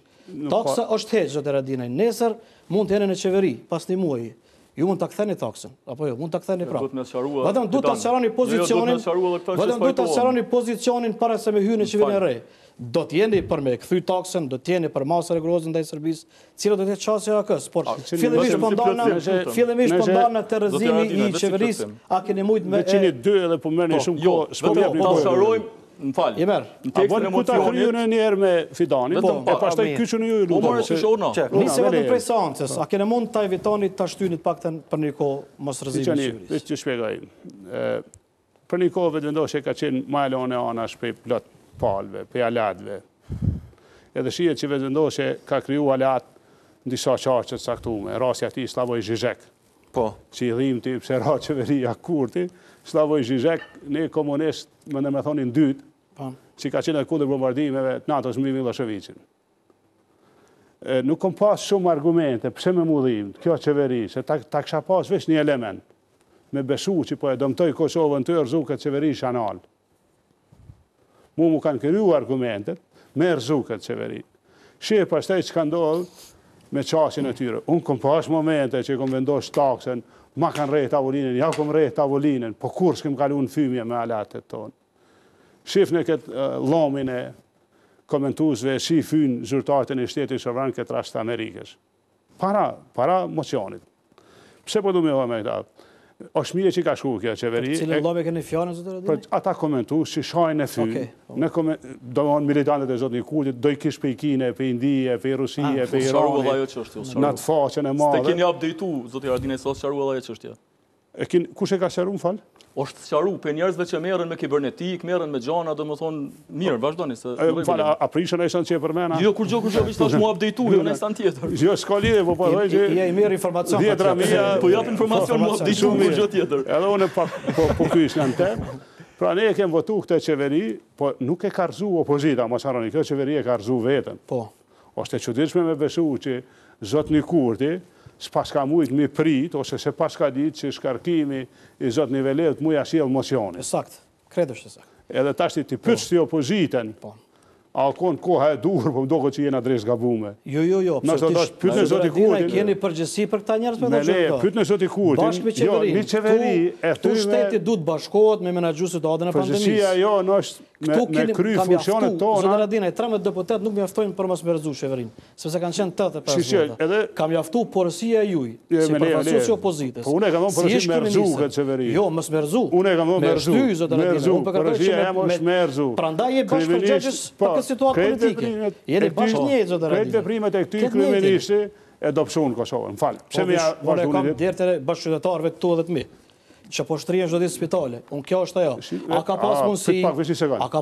Taksa është heç zot Radin, nesër mund të jeni në qeveri pas një muaji. Ju mund ta ktheni taksën, apo jo, mund ta ktheni prapë. Vetëm duhet ta sqaroni pozicionin. Vetëm duhet ta sqaroni pozicionin para se me hyjnë në qeverinë e re. Do të jeni për me kthy taksën, do të jeni për masën rregulloze ndaj Serbisë, cila do të jetë çështja e KS, por fillimisht po ndana te rrëzimi i qeverisë, a keni mujt me 102 edhe po merrni shumë kohë, s'po jap ne. Do ta sqarojmë, më fal. A vjen ku ta kryeni një herë me Fidanin, po e pastaj kyçuni ju lutem. Nisem vetëm prej seancës, a keni mund ta evitoni ta shtyni të paktën për një kohë mos rrezimin e qeverisë? Ti shpjegoj. Për një kohë vendosja ka qenë më alone anash prej plot palve, prej alatëve. Edhe shihet që vendosja ka kriju alat në disa çarqe të caktuara, rasti i atij Slavoj Žižek. Po, si rrimti pse ra qeveria Kurti, Slavoj Žižek, ne komunist, më në me thonin dytë, si ka qenë kundër bombardimeve të NATO-s mbi Miloševićin. Nuk kom pas shumë argumente pse me mudhim kjo qeveri, se ta kisha pas veç një element, me besu që po e dëmtoj Kosovën të erzu këtë qeveri shanal. Mu kanë kryu argumentet me erzu këtë qeveri. Shqe pastaj që ka ndohë me qasin e tyre. Unë kom pas momente që kom vendos taksën, ma kanë rejë tavolinen, ja kom rejë tavolinen, po kur s'kem kalu në fymje me alatet tonë. Shifë në këtë lomin e komentuzve, si fynë zyrtarët e një shtetit sovran këtë rast Amerikës. Para mocionit. Pse po du me hoj me këta? Oshë mire që ka shku kjo qeveri. Cilë lome kënë i fjallën, zëtë Radini? Ata komentuz që shajnë e fynë. Do mënë militantet e zotë një Kurtit, do i kish pe i Kine, pe i Indije, pe i Rusije, pe i Iranit, në të faqen e madhe. Ste keni update-u, zëtë Radini, sot sharu edhe e qështja? Kushe ka sharu, më falë? Oshtë sharu, për njerëzve që merën me kibernetik, merën me gjana, do më thonë mirë, vazhdojnë se... A prishën e shënë që e përmena? Jo, kur gjo, vishtë ashtë mu update-u, jo në stan tjetër. Jo, s'ka lidhe, po përroj që... Ja, i merë informacion. Djetra mija... Po jap informacion mu update-u, kur gjo tjetër. Edhe unë po kysh nga në temë. Pra ne e kem votu këtë qeveri, po nuk e ka rëzu opozita, ma sharoni, këtë qeveri e ka rëzu vetën. Po. Oshtë e qëdirshme me besu që Zotni Kurti, s'pas ka mujtë mi prit, ose se pas ka ditë që shkarkimi i zot nivellet mu jashjel mocionit. E sakt, kredo shtë sakt. Edhe tashti ti pëtës të opoziten, a konë koha e dur, po më doko që jena drejsh gabume. Jo, pëtë në zot i Kurtin... Kjeni përgjësi për këta njerës me dhe gjënda. Pëtë në zot i Kurtin... Bashkë me qeverin. Një qeveri e tu shteti du të bashkohet me menagjusë të adën e pandemis. Përgjësia jo nështë me kry funksionet tona... Zot Radina, i 13 deputet nuk mjaftojnë për mos me rëzu qeverin. Sepse kanë qenë 85 vota. Kam mjaftu porësia juj, si përfaqësuesi i opozitës. Po unë kam thonë porësi me rëzu këtë qeveri. Jo, mos me rëzu. Unë kam thonë me rëzu. Me rëzu, zot Radina. Porësia jam është me rëzu. Prandaj je bashkëpërgjegjës për situatë politike. Jeni bashkë njëtë, zotë Radini. Kretë veprimet e këty kryeministi e dopsunë Kosovën. Më falë. Unë e kam djertër e bashkëqytetarëve të tu edhe të mi, që po shtrihen çdo ditë spitale. Unë kjo është ajo. A ka pas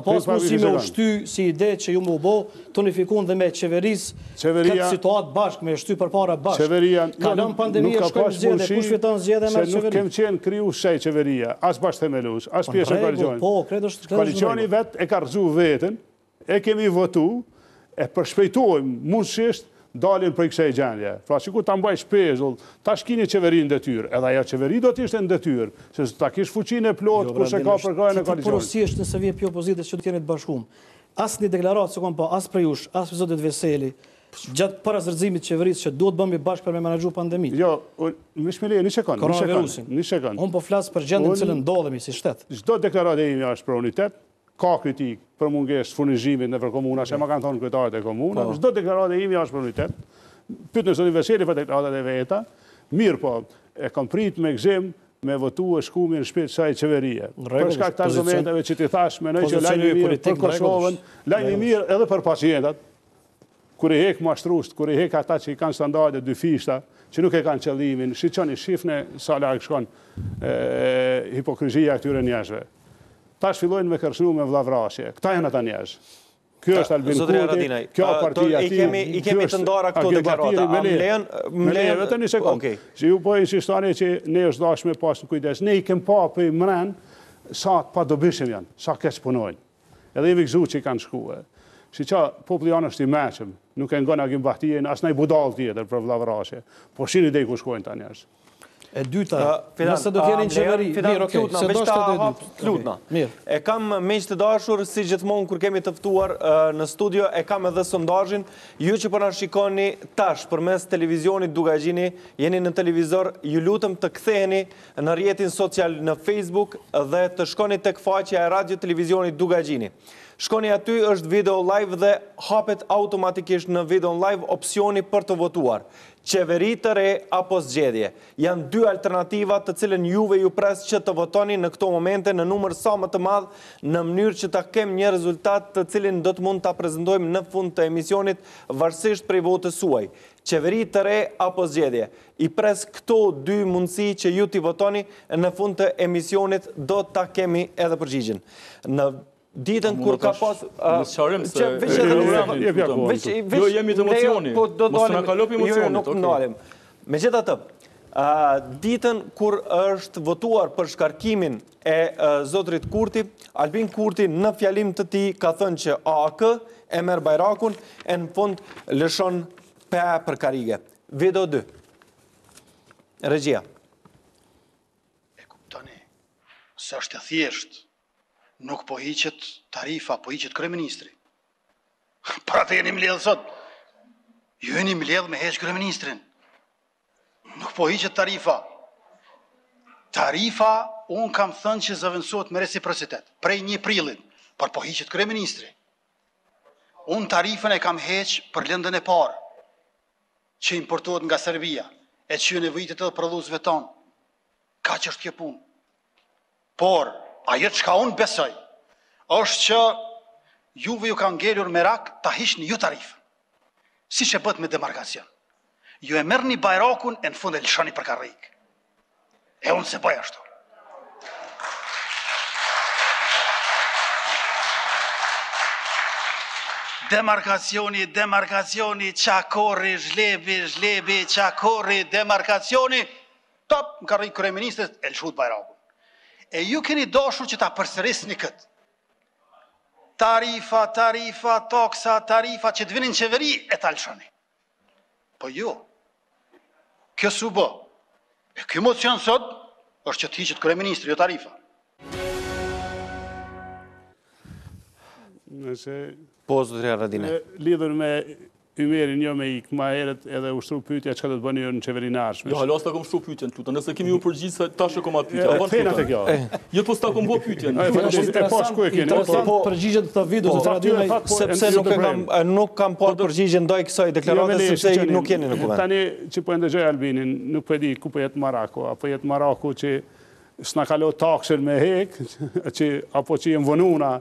mundësi me ushty si ide që ju më bo tonifikun dhe me qeverisë këtë situatë bashkë, me shty për para bashkë. Kalon pandemija, shkojnë zgjede, kush fiton zgjede me qeverisë. Se nuk kem qenë kriju shaj qeveria, as bashkë themelus, as pjesën koalicionit. Koalicioni vetë e ka rëzu vetën, e kemi votu, e përshpejtojmë mundësisht dalin për i kësaj gjendje. Pra që ku ta mbaj shpezull, ta shkini qeverin detyrë, edhe aja qeveri do t'ishtë në detyrë, se ta kish fuqin e plot, ku se ka përkrajnë e koalicionit. Që të porosisht nëse vje për opozitës që të kjenit bashkum, as një deklarat, se kom pa, as për jush, as për zotit Veseli, gjatë para zërzimit qeverisë që duhet bëmi bashkë për me menagju pandemit. Jo, më shmile, një sekund. Unë po flasë për gjendin cilë ndodhemi si shtetë. Çdo deklarat e imi është për unitet, ka kritik për mungesë furnizimit në për komuna, që ma kanë thonë kryetarët e komuna, çdo deklaratë e imi është për unitet, pyet në zotin Veseli për deklaratat e veta, mirë po, e kam prit me gëzim me votu e shku mirë shpejt saj qeverie. Përshka këta argumenteve që ti thash, menoj që lajmi mirë për Kosovën, lajmi mirë edhe për pacientat, kër i hek mashtrusht, kër i hek ata që i kanë standarde dy fishta, që nuk e kanë qëllimin, shiqoni shifne, sa larg shkon hipokrizia këtyre njerëzve. Ta shfillojnë me kërshnu me vlavrasje. Këta janë ata njerëzë. Kjo është Albin Kurti, kjo partia tim, i kemi të ndara këto dekarata. Me lejen, vetëm një sekundë. Që ju po insistoni që ne është dashme pas në kujdes. Ne i kem pa për mren sa pa dobishim janë, sa keq punojnë. Edhe jemi gëzu që i kanë shkue. Si që popli janë është i meqëm, nuk e ngon Agim Bahtijen, asë nëj budal tjetër për vlavrasje. Po shini dej ku shkojnë ta njerës. E dyta, nëse do t'jelin qeveri... Fidan, klutna, veç ta hapë klutna. E kam meqë të dashur, si gjithmonë kur kemi tëftuar në studio, e kam edhe sondajin, ju që përna shikoni tash, përmes televizionit Dugagjini, jeni në televizor, ju lutëm të ktheheni në rjetin social në Facebook dhe të shkoni të këfaqja e radio televizionit Dugagjini. Shkoni aty është video live dhe hapet automatikisht në video live opcioni për të votuar. Qeveri të re apo zgjedhje. Janë dy alternativa të cilën juve ju pres që të votoni në këto momente në numër sa më të madh në mënyrë që ta kem një rezultat të cilin do të mund ta prezentojmë në fund të emisionit varësisht prej votës suaj. Qeveri të re apo zgjedhje. I pres këto dy mundësi që ju t'i votoni në fund të emisionit do ta kemi edhe përgjigjen. Në ditën kur ka pas... Jo, jemi të emocioni. Mos të në kalop emocionit. Nuk nalim. Me gjitha të, ditën kur është votuar për shkarkimin e Zotrit Kurti, Albin Kurti në fjalim të ti ka thënë që AAK e merë bajrakun e në fund lëshon PA për Karige. Video 2. Regjia. E kuptoni, së është e thjeshtë. Nuk po hiqet tarifa, po hiqet kryeministri. Pra të jeni mledhë sot. Ju jeni mledhë me heqë kryeministrin. Nuk po hiqet tarifa. Tarifa, unë kam thënë që zëvendësohet me reciprocitet, prej 1 prillit, por po hiqet kryeministri. Unë tarifën e kam heqë për lëndën e parë, që importohet nga Serbia, e që ju nevojitet edhe prodhuesve tonë. Ka që është kjo punë. Por, ajo që ka unë besoj, është që juve ju ka ngelur me rak ta hishni ju tarifën, si që bët me demarkacion. Ju e merë një bajrakun e në fund e lëshoni për Karrik. E unë se bëj ashtu. Demarkacioni, demarkacioni, qakori, zhlebi, zhlebi, qakori, demarkacioni, top, në Karrik kryeministës e lëshut bajrakun. E ju keni doshur që ta përsërisni këtë. Tarifa, tarifa, taksa, tarifa, që të vinin qeveri e talëshoni. Po ju, kjo su bë. E kjo mocion sot, është që të hiqet kryeministri, jo tarifa. Po, zotëria Radine. Lidhur me Ymerin, jo me ikë ma heret edhe ushtru pytja që ka të të bëni jo në qeverin arshme. Jo, halë, asë ta kom shtru pytjen, Kluta, nëse kemi ju përgjithë, ta shë koma pytja. Fejna të kjo. Jo, po s'ta kom bo pytjen. E po shku e keni. Po përgjithën të të vidu, sepse nuk kam po përgjithën doj kësoj deklaratës, sepse nuk jeni në kuvend. Tani, që po ndëgjoj Albinin, nuk përdi ku përjet Marako, apo jet Marako që s'na kalo taksën me hek, apo që jem vënuna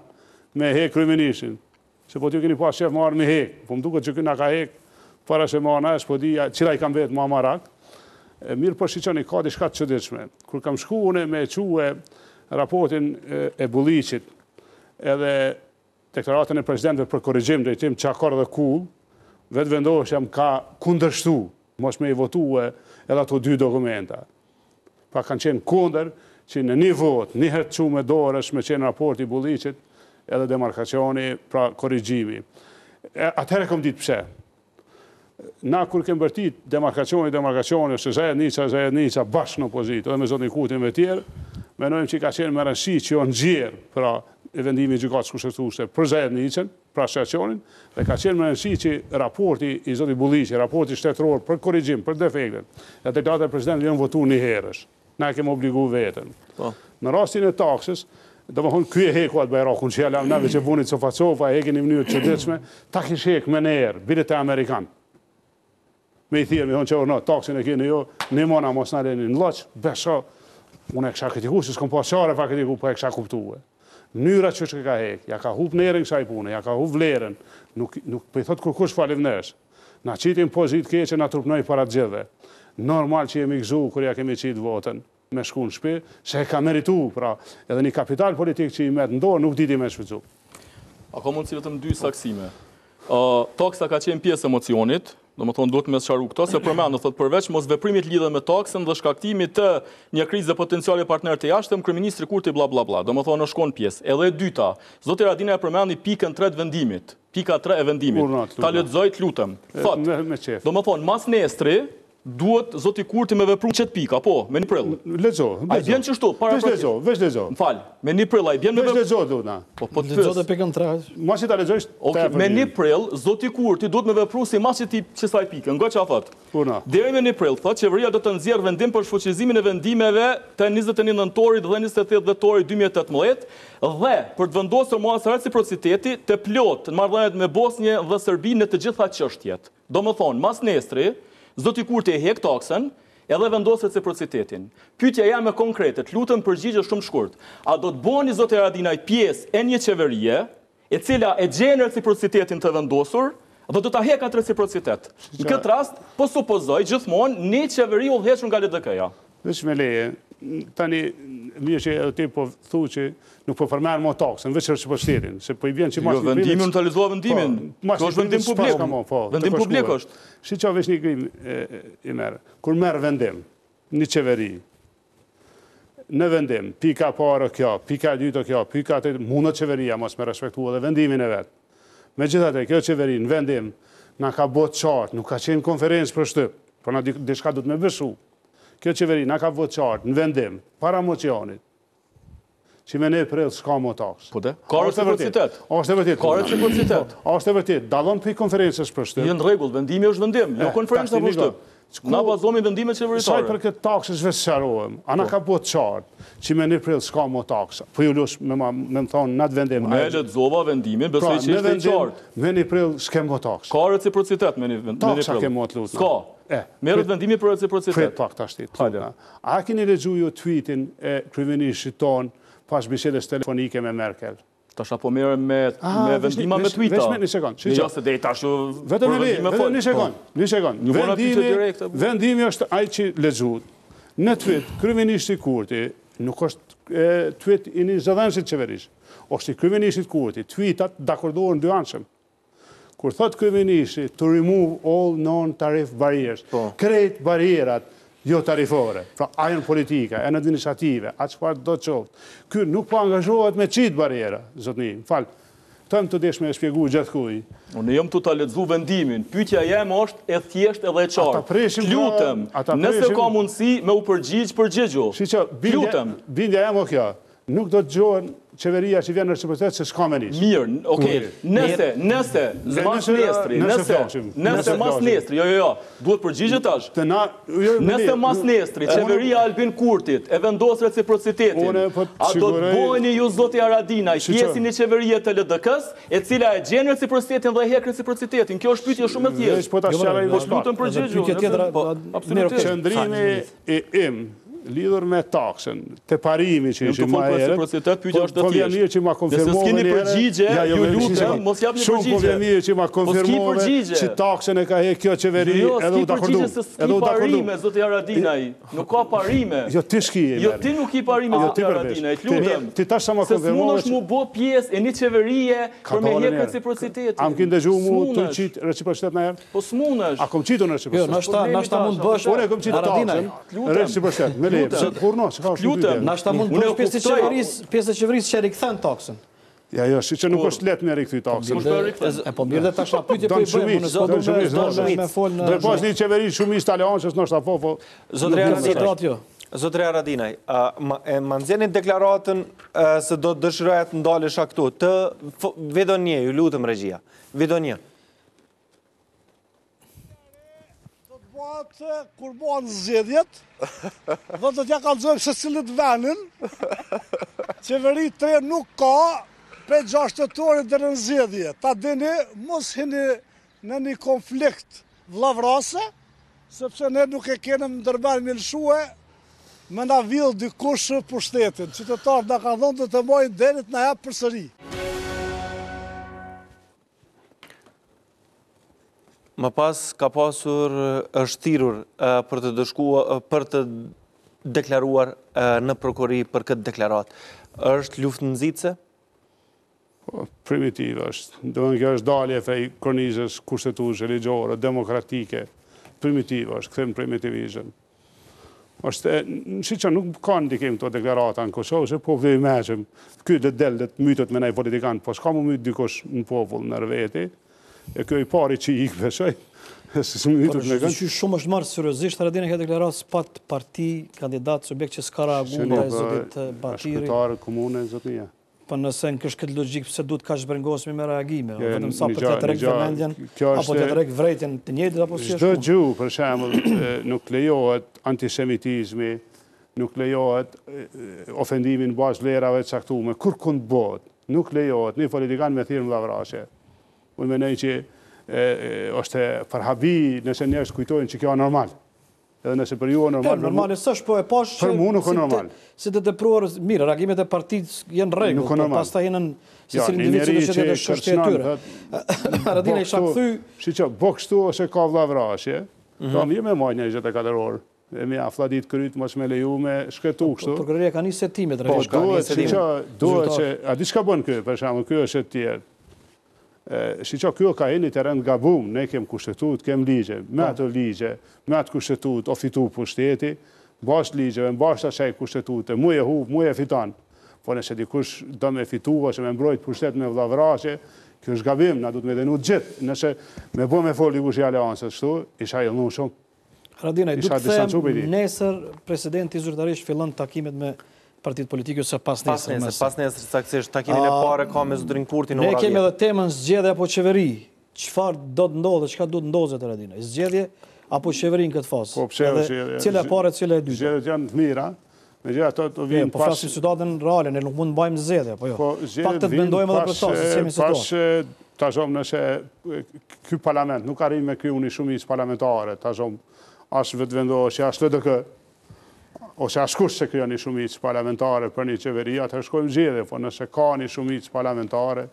me hek kryeministin. Se po t'ju keni pas shef marrë me hek, po më duke që këna ka hek, para se marrë nësh, po di qëra i kam vetë ma marak, mirë për shqyqoni, ka di shkatë qëditshme. Kër kam shku une me quë raportin e Bulliqit, edhe deklaratën e prezidentëve për korrigjim drejtim Çakar dhe Kull, vetë vendohë që jam ka kundërshtu, mos me i votu edhe ato dy dokumenta. Pa kanë qenë kunder që në një vot, një herë që me dorësh me qenë raporti Bulliqit, edhe demarkacioni, pra korrigjimi. Atëherë kom ditë pse. Na, kur kem bërtit demarkacioni, se Zajed Nica bashkë në opozitë, edhe me Zotni Kurtin me tjerë, menojmë që i ka qenë me rënsi që jo në gjerë, pra e vendimi i gjykatës kushtetuese për Zajed Nicën, pra shqacionin, dhe ka qenë me rënsi që raporti i Zoti Bulliqi, raporti shtetëror për korrigjim, për defektet, dhe të datë e prezidentit jënë votu një herësh. Na kemë obligu vetën. Në rastin e taksës, do më thonë, kjo e heku atë bajrakun që jalam nave që bunit sofa-sofa, e heke një mënyrë të qëdecme, ta kish hek me njerë, bilet e Amerikanë. me i thirë, me thonë që orë, taksin e kene jo, ne mona mos në leni në lëqë, besha, unë e kësha kritiku, si s'kom pasare pa kritiku, po e kësha kuptue. Nyra që shke ka hek, ja ka hup nërën kësaj pune, ja ka hup vlerën, nuk për i thot kërkush falivnesh. Na qitim pozit keqe, na trupnoj para të gjithve. Normal që jemi gëzu kër ja kemi qit votën me shku në shpi, se e ka meritu, pra, edhe një kapital politik që i metë ndorë, nuk diti me shvizu. A ka mund si vetëm dy saksime. Taksa ka qenë pjesë emocionit, do më thonë duhet me sharu këto, se përmenë, thot përveç mos veprimit lidhe me taksën dhe shkaktimit të një krizë dhe potenciale partner të jashtëm, kryeministri Kurti bla bla bla, do më thonë në shkon pjesë. Edhe e dyta, zoti Radina e përmeni pikën 3 të vendimit, pika 3 e vendimit, ta lexoj lutem. Thot, do më thonë, mas nesri, duhet zoti Kurti me vepru qëtë pika, po, me një prill. Lexo. A i bjen qështu, para praktikë. Vesh lexo. Më falë, me një prill, a i bjen me vepru. Vesh lexo, duhet na. Po, po të pës. Lexo dhe pikën 3. Ma që ta lexojsh, ta e përgjim. Me një prill, zoti Kurti duhet me vepru si ma që ti qësaj pikë. Nga që a thot? Puna. Deri me një prill, thot, qeveria do të nëzjerë vendim për shfuqizimin e vendimeve të 21 nëntorit dhe 28 dhjetorit 2018 dhe për të vendosur mos reciprociteti të plot në marrëdhëniet me Bosnjën dhe Serbinë në të gjitha çështjet. Domethënë, mas nesër zoti Kurti e hek taksën, edhe vendos reciprocitetin. Pyetja jame konkrete, lutem përgjigje shumë shkurt. A do të bëni zoti Haradinaj pjesë e një qeverie e cila e gjen reciprocitetin të vendosur, dhe do ta hek atë reciprocitet? Në këtë rast, po supozoj gjithmonë një qeveri udhëhequr nga LDK-ja. Veç me leje, tani mirë që ti po thu që nuk po përmend më taksën, veç reciprocitetin, se po i vjen që mashtë vendimin unë ta lexova vendimin. Kjo është vendim publik, vendim publik është. Si që vesh një grim i merë. Kur merë vendim, një qeveri, në vendim, pika parë kjo, pika dytë kjo, pika të mundë qeveria mos me respektua dhe vendimin e vetë. Me gjithate, kjo qeveri në vendim nga ka botë qartë, nuk ka qenë konferencë për shtyp, por nga dishka du të me vëshu. Kjo qeveri nga ka botë qartë në vendim, para mocionit, që me ne prillë s'ka më taksë. Po dhe? Ka reciprocitet. A është e vërtit. Dalon për i konferences për shtyp. Në regullë, vendimi është vendim, jo konferences për shtyp. Na bazomi vendime qeveritare. Saj për këtë taksës vesëqarohem, a na ka botë qartë, që me ne prillë s'ka më taksë. Po ju lush me më thonë, në të vendim. Me letzova vendimin, besoj që ishte i qartë. Me ne prillë s'ke më taksë. Ka reciprocitet me ne prillë. Taksa ke më të lutë. Merët vendimi për reciprocitet. Pas bisedes telefonike me Merkel. Tasha po mere me vendima me Twitter. Veshme një sekund. Një jasë të dejtë ashtu për vendime folë. Një sekund. Vendimi është ajë që lexuat. Në tweet, kryeministri Kurti, nuk është tweet i një zëdhenësit qeverish. Oshtë i kryeministrit Kurti, tweetat dakordohen dy anshëm. Kur thot kryeministri to remove all non-tariff barriers, krejt barrierat, jo tarifore, pra ajën politika, e në administrative, atë shpartë do të qoftë. Kërë nuk po angazhohet me qitë barjera, zotni, më falë, të më të desh me e shpjegu gjithë kuj. Unë jëmë të ta lexu vendimin, pyetja jam është e thjesht edhe e qartë. Lutëm, nëse ka mundësi me u përgjigju. Lutëm. Bindja jam o kjo, nuk do të gjohen qeveria që vjen në reciprocitet se s'ka me njës. Mirë, okej, nëse mas nesri, qeveria Albin Kurtit e vendos reciprocitetin, a do të bojni ju zoti Haradinaj, pjesin i qeveria të LDK-s, e cila e gjenë reciprocitetin dhe hek reciprocitetin, kjo është pyetje shumë e thjeshtë. Po s'lutën përgjigju. Qëndrimi e im, lidhur me taksën, të parimi që ishim ma erët, po vjen mirë që ma konfirmove një erët, shumë po vjen mirë që ma konfirmove që taksën e ka he kjo qeveri edhe u dakordu. S'ki parime, zoti Haradinaj, nuk ka parime. Jo, ti s'ki e merë. Jo, ti nuk ki parime, zoti Haradinaj, t'lutëm, se s'mun është mu bo pjesë e një qeverie për me hek reciprocitetin. A m'kin dëgju mu të qitë reciprocitet në erë? Po s'mun është. A kom qitë në reciprocitet? Lutëm, unë e kuptoj. Pjesë e qeverisë që rikthen taksën. Ja, jo, si që nuk është letë me rikthy taksën. E po mirë dhe tash na pyetje po i bëjmë, do të pas një qeveri shumist aleancës, ndoshta po. Zotëria Haradinaj, më nxjenin deklaratën se do të dëshiroja të ndalesha këtu, të Vedonje, ju lutëm regjia. Vedonje. Kur bëhen zgjedhjet, dhe të t'ja kallëzojmë se cilit venin, qeveri tre nuk ka prej 6 tetorit dhe në zgjedhje. Ta dini, mos hini në një konflikt vllavrase, sepse ne nuk e kenem ndërmend milshue me na vill dikush pushtetin. Qytetarët na kanë dhënë të mojnë derit na jap përsëri. Më pas ka pasur është thirrur për të deklaruar në prokurori për këtë deklaratë. Është luftënxitëse? Primitive është. Do kjo është dalje prej kornizës kushtetuese, ligjore, demokratike. Primitive është, kthejmë primitivizëm. Është, siç nuk ka ndikim këto deklarata në Kosovë, se populli i meqëm, ky do del të mytet me një politikan, po s'ka më myt dikush në popull në rveti. E kjo i pari që i këpeshoj. Shumë është marë sërëzisht, Haradine ka deklarat s'pat parti, kandidat, subjekt që s'ka reaguar ndaj zotit Batiri. Shkretarë, komune, zotnia. Për nëse në kështë këtë logikë, pëse duhet ka shbërngosmi me reagime? Vetëm sa për të trek vëmendjen, apo të trek vrejtjen të njëjtit, apo si është? Çdo gjë, për shembull, nuk lejohet antisemitizmi, nuk lejohet ofendimin bazë vlerave të caktuara, kurrkund botë, nuk lejohet një politikan me thirrje vllavrasje. Unë menoj që është për habi nëse njerëz kujtojnë që kjo është normal. Edhe nëse për ju është normal. Normale s'është, po e pash që për mua nuk është normal. Si të depruar mirë, reagimet e partisë janë rregull, por pastaj janë secili individ që është çështje e tyre. Haradina i shakthy, siç bëu kështu ose ka vllavrasje, kam jemi më 24 orë. E mi afladit kryt, mos me leju me shkëtu kështu. Prokuroria ka nisë setimet rregull. Po duhet që a di çka bën ky, për shembull, ky është tjetër. Shqiqa, kjo ka e një teren nga bum, ne kem kushtetut, kem ligje, me atë kushtetut, o fitu pushteti, bashkë ligjeve, në bashkë asaj kushtetute, mu e hub, mu e fitan. Po nëse dikush do me fitu, ose me mbrojt pushtet me vllavrasje, kjo është gabim, na du të me denu të gjithë. Nëse me bo me fol dikush i aleansës shtu, isha i lënu shumë. Haradinaj, du të them, nesër presidenti zyrtarisht fillon takimet me partit politikë ose pas nesër. Pas nesër, saksisht, takimin e pare ka me Zotin Kurti në ora 10. Ne kemi edhe temën zgjedhje apo qeveri. Çfarë do të ndodhë, çka do të ndodhë të Haradinaj? Zgjedhje apo qeveri në këtë fazë? Po, pse, cila e parë, cila e dytë? Zgjedhjet janë të mira, megjithatë ato vinë pas. Po flasim situaten reale, ne nuk mund të mbajmë zgjedhje, apo jo. Po, zgjedhjet vinë pas tashom nëse ky parlament nuk arrin me kryunin shumicë parlamentare, tashom as vetëvendoshja, as LDK. Ose askush se kryo një shumicë parlamentare për një qeveri, atëherë shkojmë zgjedhje, po nëse ka një shumicë parlamentare,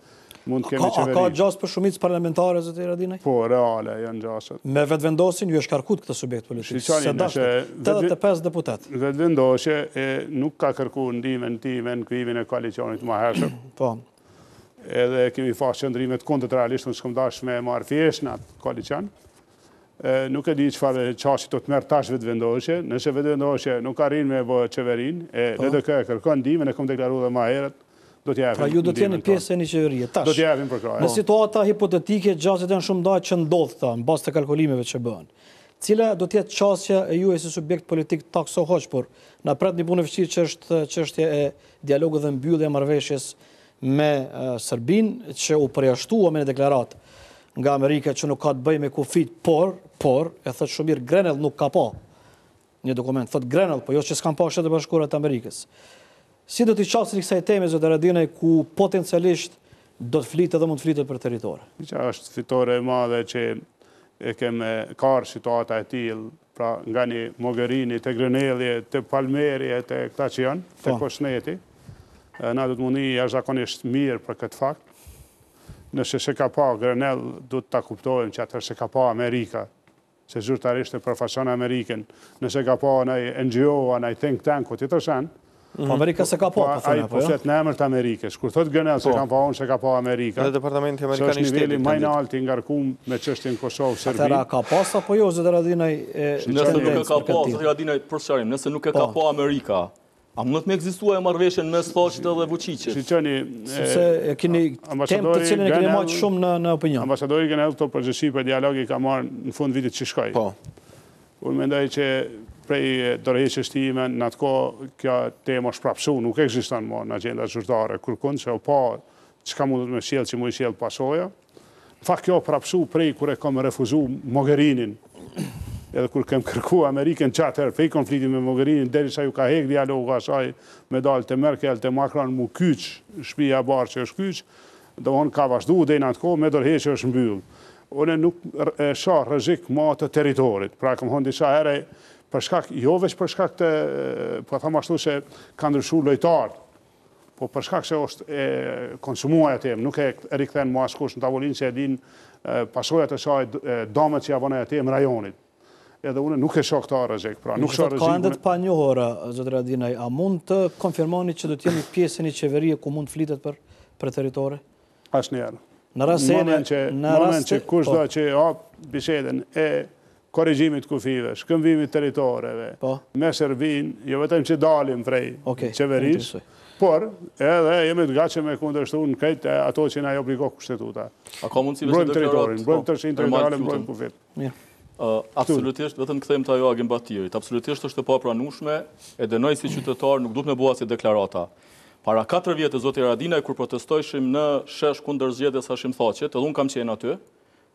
mund të kemi qeveri. A ka gjasë për shumicë parlamentare, zoti Haradinaj? Po, reale janë gjasët. Me vetëvendosin, ju e shkarkut këtë subjekt politik, se dashtë 85 deputet. Vetëvendosje nuk ka kërku ndimen time në krimin e koalicionit ma hershëm. Po. Edhe kemi faqë qëndrimet kontet realisht, në shkëm dash me marë fjeshnat koalicion. Nuk e di çfarë çashi do të merr tash vetëvendosje, nëse vetëvendosje nuk arrin me bë qeverinë, LDK kërkon ndihmën, e kam deklaruar edhe më herët, do t'ja japim. Pra ju do të jeni pjesë e një qeverie tash. Do t'ja japim për krahas. Në situata hipotetike gjasat janë shumë datë që ndodh këta, mbas të kalkulimeve që bëhen. Cila do të jetë çështja e juaj si subjekt politik takso hoç, por na pratni punë vështirë që është çështja e dialogut dhe mbyllja e marrëveshjes me Serbinë që u përjashtua me deklaratë nga Amerika që nuk ka të bëj me kufit, por, e thëtë shumë mirë, Grenell nuk ka pa një dokument, thëtë Grenell, po jo që s'kan pa Shtetet e Bashkuara të Amerikës. Si do t'i qasë një kësaj teme, zoti Haradinaj, ku potencialisht do të flitë edhe mund të flitë për teritore? Që është fitore e madhe që e kemë karë situata e tilë, pra nga një Mogherini, të Grenelli, të Palmeri, të këta që janë, të Kosneti. Na do të mundi jashtëzakonisht mirë për këtë fakt. Nëse se ka pa Grenell, du të ta kuptojmë që atër se ka pa Amerika, se zyrtarisht e përfason Ameriken, nëse ka pa nëj NGO, nëj think tank, o të të sen, Amerika se ka pa, a i poset në emër të Amerikës. Kur thot Grenell se ka pa unë, se ka pa Amerika, se është nivelli majnë alti ngarkum me qështin Kosovë, Serbi. Atëra ka pas, apo jo, zëtë Haradinaj? Nëse nuk e ka pa, zëtë Haradinaj, përshërim, nëse nuk e ka pa Amerika, a mënët me egzistua e marveshen me Sfaqit edhe Vucicit? Si qëni... Sëpse e kini temë të cilin e kini maqë shumë në opinion. Ambasadori Grenell këto përgjëshi për dialogi ka marrë në fund vitit që shkaj. Po. Unë mendoj që prej dorëheqjes time në atë ko kjo temë është prapsu, nuk egziston më në agjenda zyrtare, kërkun që o pa që ka mundet me sjellë që mu i sjellë pasoja. Në fakt kjo prapsu prej kër e kam refuzu Mogherinin. Edhe kur kem kërku Ameriken që atëherë pej konfliktin me Mogherinin, derisa ju ka hek dialogu asaj me dalë të Merkel, të Macron, mu kyç, shpija barë që është kyç, do onë ka vazhdu, dhe në atë kohë, me dorëheqje është mbyllë. une nuk shah rëzik ma të teritorit. Pra, këmë hëndi shahere, jo veç përshkak të, po thama ashtu se ka ndryshu lojtarë, po përshkak se është konsumuaj atë, nuk e rikthen ma askush në tavolinë se edhin pasojat e saj damet që javane atë më rajonit. Edhe une nuk e shoh këta rrezik. Pra, nuk shoh rrezik. Ka ende të panjohura, zot Radinaj, a mund të konfirmoni që do të jemi pjesë e një qeverie ku mund flitet për territore? Asnjëherë. Në rast se kushdo që hap bisedën e korrigjimit kufive, shkëmbimit territoreve, me servin, jo vetëm që dalim prej qeverisë, por edhe jemi të gatshëm me kundërshtuar këtë ato që na obligon kushtetuta. A ka mundësi vetë territorin, bëjmë tërshin territorial, bëjmë kufit. Mirë. Absolutisht, vetëm këthejmë të ajo Agim Batirit, absolutisht është të papranueshme, e dënoj si qytetar nuk duhet me bua si deklarata. Para 4 vjetë, zoti Radinaj, kur protestojshim në shesh kundër zgjedhjes Hashim Thaçit, edhe unë kam qenë aty,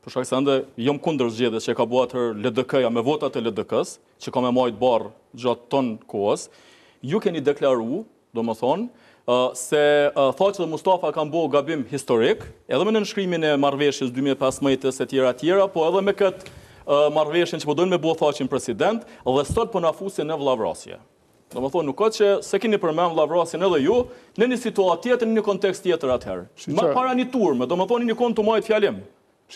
për shkak se ende jam kundër zgjedhjes që ka bua atër LDK-ja me votat e LDK-s, që ka me majtë barë gjatë ton kohës, ju keni deklaru, do më thonë, se Thaçi dhe Mustafa kanë bërë gabim historik, edhe me nënshkrimin e marrëveshjes 2015-s e tjera tjera, po edhe me këtë marrëveshjen që po dojnë me bua Thaçin president dhe sot po na fusin në vllavrasje. Do më thonë, nuk ka që se keni përmend vllavrasjen edhe ju në një situatë tjetër, në një kontekst tjetër atëherë. Ma para një turme, do më thonë një kon të majt fjalim,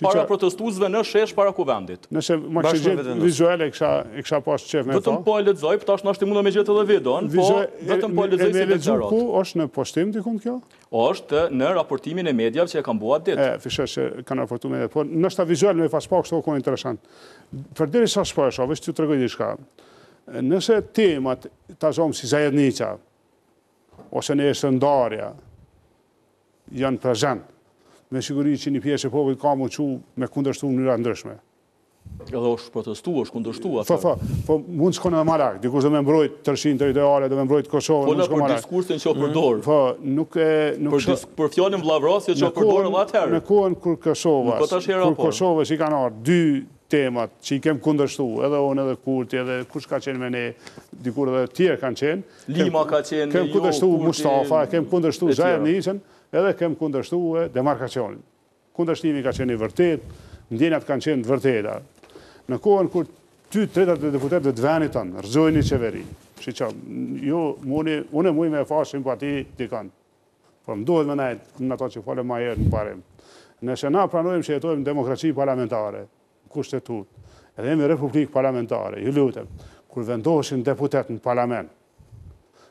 para protestuesve në shesh para kuvendit. Nëse ma kështë gjithë vizuale e kësha pas qef me ta. Vetëm po e lexoj, për tash nashti mund me gjithë edhe videon, po vetëm po e lexoj si deklarat. Ku është në postim dikun kjo? Është në raportimin e mediave që e kam bua ditë. Fishë që kanë raportu me dhe, por nështë ta vizual me pas pak, kështu kohë interesant. Për diri sa shpo e shove, që të tregoj diçka. Nëse temat të zomë si Zajednica, ose në Shëndarja, janë prezent, me siguri që një pjesë e popullit ka më që me kundërshtu mënyra ndryshme. Edhe është protestu, është kundërshtu, atër. Po mund s'kone dhe marak, dikush dhe me mbrojt tërshin territoriale, dhe me mbrojt Kosovë, mund s'kone marak. Po në për diskursin që o përdorë. Po, nuk e... Për fjallim vlavrasje që o përdorë dhe atëherë. Në kohën kur Kosovës i kanë ardhë dy temat që i kem kundërshtu, edhe onë edhe Kurti, edhe kush ka qenë me ne, dikur edhe tjerë kanë qenë. Lima ka qenë, kem kundërshtu Mustafa, kem kundërshtu Zajednicën, edhe kem kundërshtu e demarkacionin. Kundërshtimi ka qenë i vërtet, ndjenjat kanë qenë të vërteta. Në kohën kur ty tretat e deputetëve të venit tanë rrëzojnë një qeveri, që që ju unë muj me fa simpati dikant, por më duhet me nejtë në ato që fale ma herë në parim. Nëse na pranojmë që jetojmë demokraci parlamentare, kushtetut, edhe jemi republikë parlamentare, ju lutem, kur vendoshin deputet në parlament,